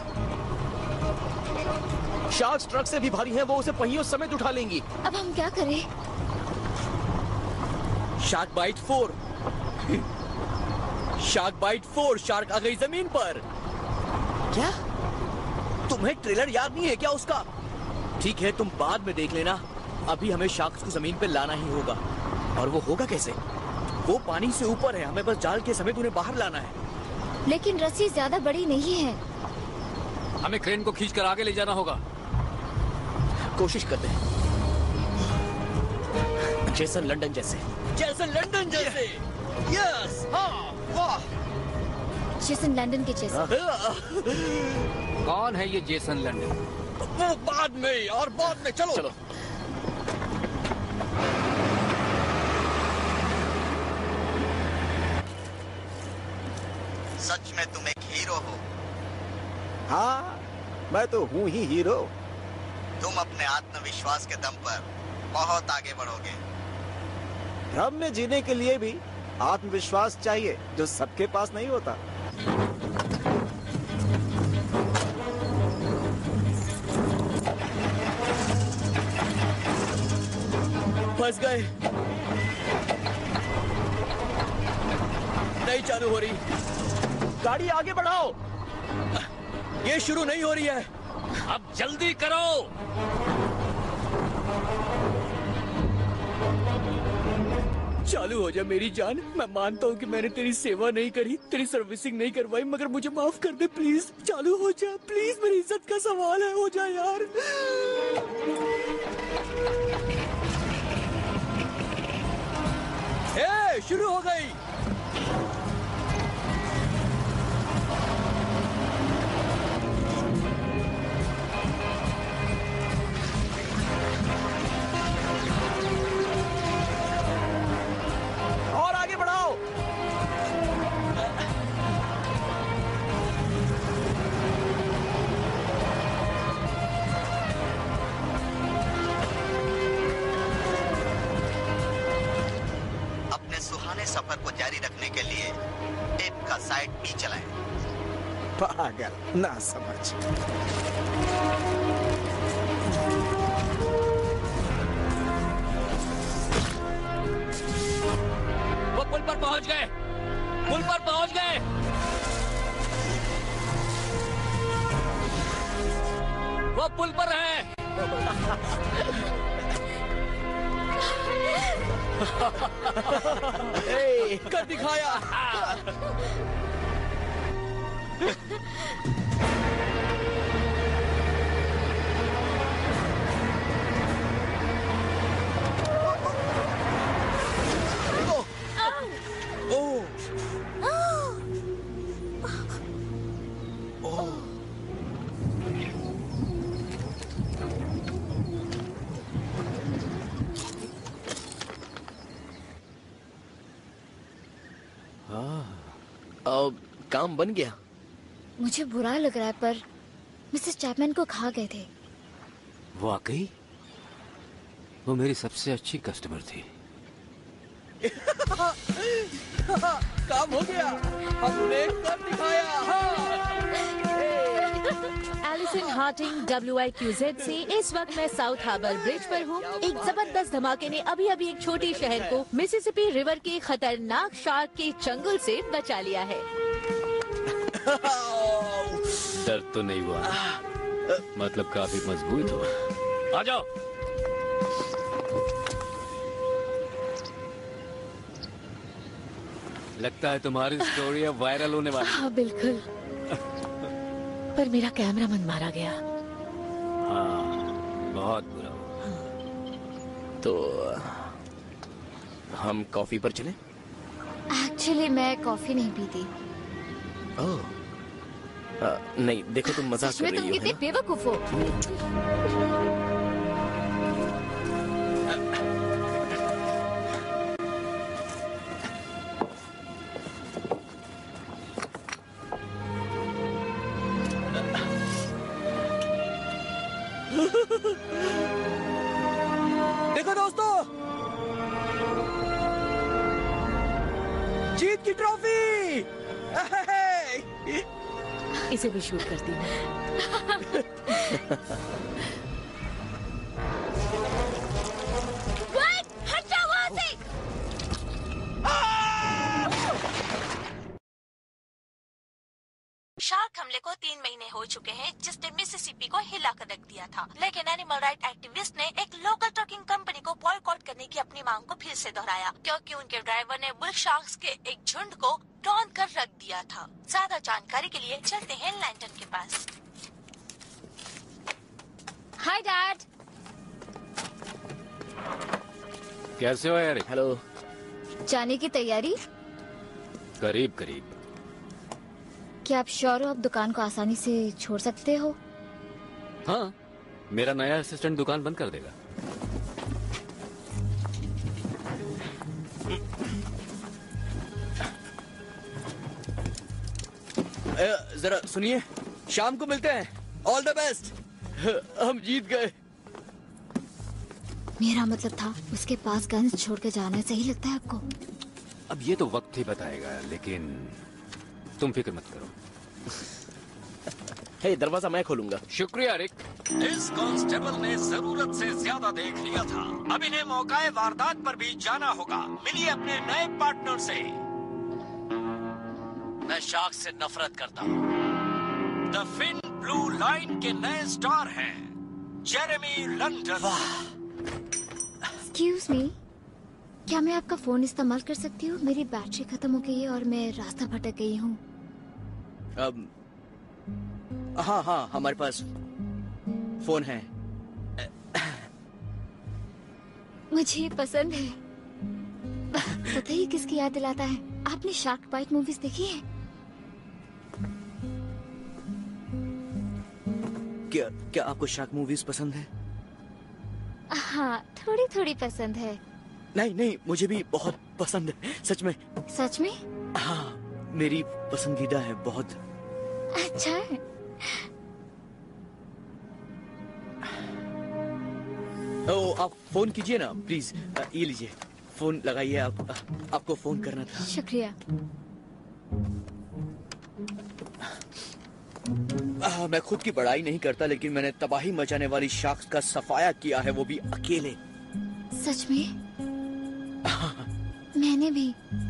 शार्क्स ट्रक से भी भारी है, वो उसे पहियों समेत उठा लेंगी। अब हम क्या करें? Shark bite four, shark bite four, shark आ गई जमीन पर। क्या तुम्हें ट्रेलर याद नहीं है क्या उसका? ठीक है, तुम बाद में देख लेना। अभी हमें शार्क्स को जमीन पर लाना ही होगा। और वो होगा कैसे? वो पानी से ऊपर है, हमें बस जाल के समेत उन्हें बाहर लाना है। लेकिन रस्सी ज्यादा बड़ी नहीं है, हमें क्रेन को खींचकर आगे ले जाना होगा। कोशिश करते हैं। जेसन लंदन जैसे। जेसन लंदन जैसे। यस, हाँ, वाह। जेसन लंदन के जैसे। कौन है ये जेसन लंदन? वो बाद में और बाद में। चलो चलो। सच में तुम एक हीरो हो। हाँ, मैं तो हूँ ही हीरो। तुम अपने आत्मविश्वास के दम पर बहुत आगे बढ़ोगे। भ्रम में जीने के लिए भी आत्मविश्वास चाहिए, जो सबके पास नहीं होता। फंस गए, नहीं चालू हो रही। गाड़ी आगे बढ़ाओ, ये शुरू नहीं हो रही है। अब जल्दी करो। चालू हो जा मेरी जान। मैं मानता हूँ कि मैंने तेरी सेवा नहीं करी, तेरी सर्विसिंग नहीं करवाई, मगर मुझे माफ कर दे प्लीज। चालू हो जा प्लीज, मेरी इज्जत का सवाल है। हो जा यार। ए, शुरू हो गई। ना समझ। वो पुल पर पहुंच गए, पुल पर पहुंच गए। वो पुल पर हैं। ए, कर दिखाया। ओ, ओ, ओ, अब काम बन गया। मुझे बुरा लग रहा है पर मिसेस चैपमैन को खा गए थे। वाकई वो मेरी सबसे अच्छी कस्टमर थी। काम हो गया, हमने कर दिखाया। Allison Harting डब्ल्यू आई क्यू ज़ेड से। इस वक्त मैं साउथ हार्बर ब्रिज पर हूँ। एक जबरदस्त धमाके ने अभी अभी एक छोटे शहर को मिसिसिपी रिवर के खतरनाक शार्क के चंगुल से बचा लिया है। डर तो नहीं हुआ, मतलब काफी मजबूत हो। आ जाओ। लगता है तुम्हारी स्टोरी अब वायरल होने वाली। हाँ बिल्कुल, पर मेरा कैमरामैन मारा गया। हाँ बहुत बुरा। हाँ। तो हम कॉफी पर चले? एक्चुअली मैं कॉफी नहीं पीती। ओह नहीं, देखो तुम मजाक कर रही हो। तुम कितने बेवकूफ हो। देखो दोस्तों, जीत की ट्रॉफी। इसे भी शूट करती हूँ। शार्क हमले को तीन महीने हो चुके हैं जिसने मिसिसिपी को हिलाकर रख दिया था, लेकिन एनिमल राइट एक्टिविस्ट ने एक लोकल ट्रकिंग कंपनी को बॉयकॉट करने की अपनी मांग को फिर से दोहराया क्योंकि उनके ड्राइवर ने बुल शार्क्स के एक झुंड को डॉन कर रख दिया था। ज्यादा जानकारी के लिए चलते हैं लैंडन के पास। हाय डैड, कैसे हो यार? हेलो। जाने की तैयारी करीब करीब। क्या आप श्योर हो आप दुकान को आसानी से छोड़ सकते हो? हाँ, मेरा नया असिस्टेंट दुकान बंद कर देगा। जरा सुनिए, शाम को मिलते हैं। All the best. हम जीत गए। मेरा मतलब था उसके पास गन्स छोड़ के जाना सही लगता है आपको? अब ये तो वक्त ही बताएगा, लेकिन तुम फिक्र मत करो। हे, दरवाजा मैं खोलूंगा। शुक्रिया रिक। इस कांस्टेबल ने जरूरत से ज्यादा देख लिया था। अब इन्हें मौकाए वारदात पर भी जाना होगा। मिलिए अपने नए पार्टनर से। मैं शार्क से नफरत करता हूँ। द फिन ब्लू लाइन के नए स्टार हैं जेरेमी लंडन। एक्सक्यूज मी, क्या मैं आपका फोन इस्तेमाल कर सकती हूँ? मेरी बैटरी खत्म हो गई है और मैं रास्ता भटक गई हूँ। अब हाँ हाँ हमारे पास फोन है। मुझे पसंद है। पता ही किसकी याद दिलाता है। आपने शार्क बाइट मूवीज देखी है क्या? क्या आपको शार्क मूवीज पसंद है? हाँ थोड़ी थोड़ी पसंद है। नहीं नहीं, मुझे भी बहुत पसंद है। सच में? सच में? हाँ, मेरी पसंदीदा है बहुत। अच्छा है। ओ, आप फोन कीजिए ना प्लीज। ये लीजिए, फोन लगाइए। आप आपको फोन करना था। शुक्रिया। आ, मैं खुद की बड़ाई नहीं करता, लेकिन मैंने तबाही मचाने वाली शार्क का सफाया किया है, वो भी अकेले। सच में? मैंने भी।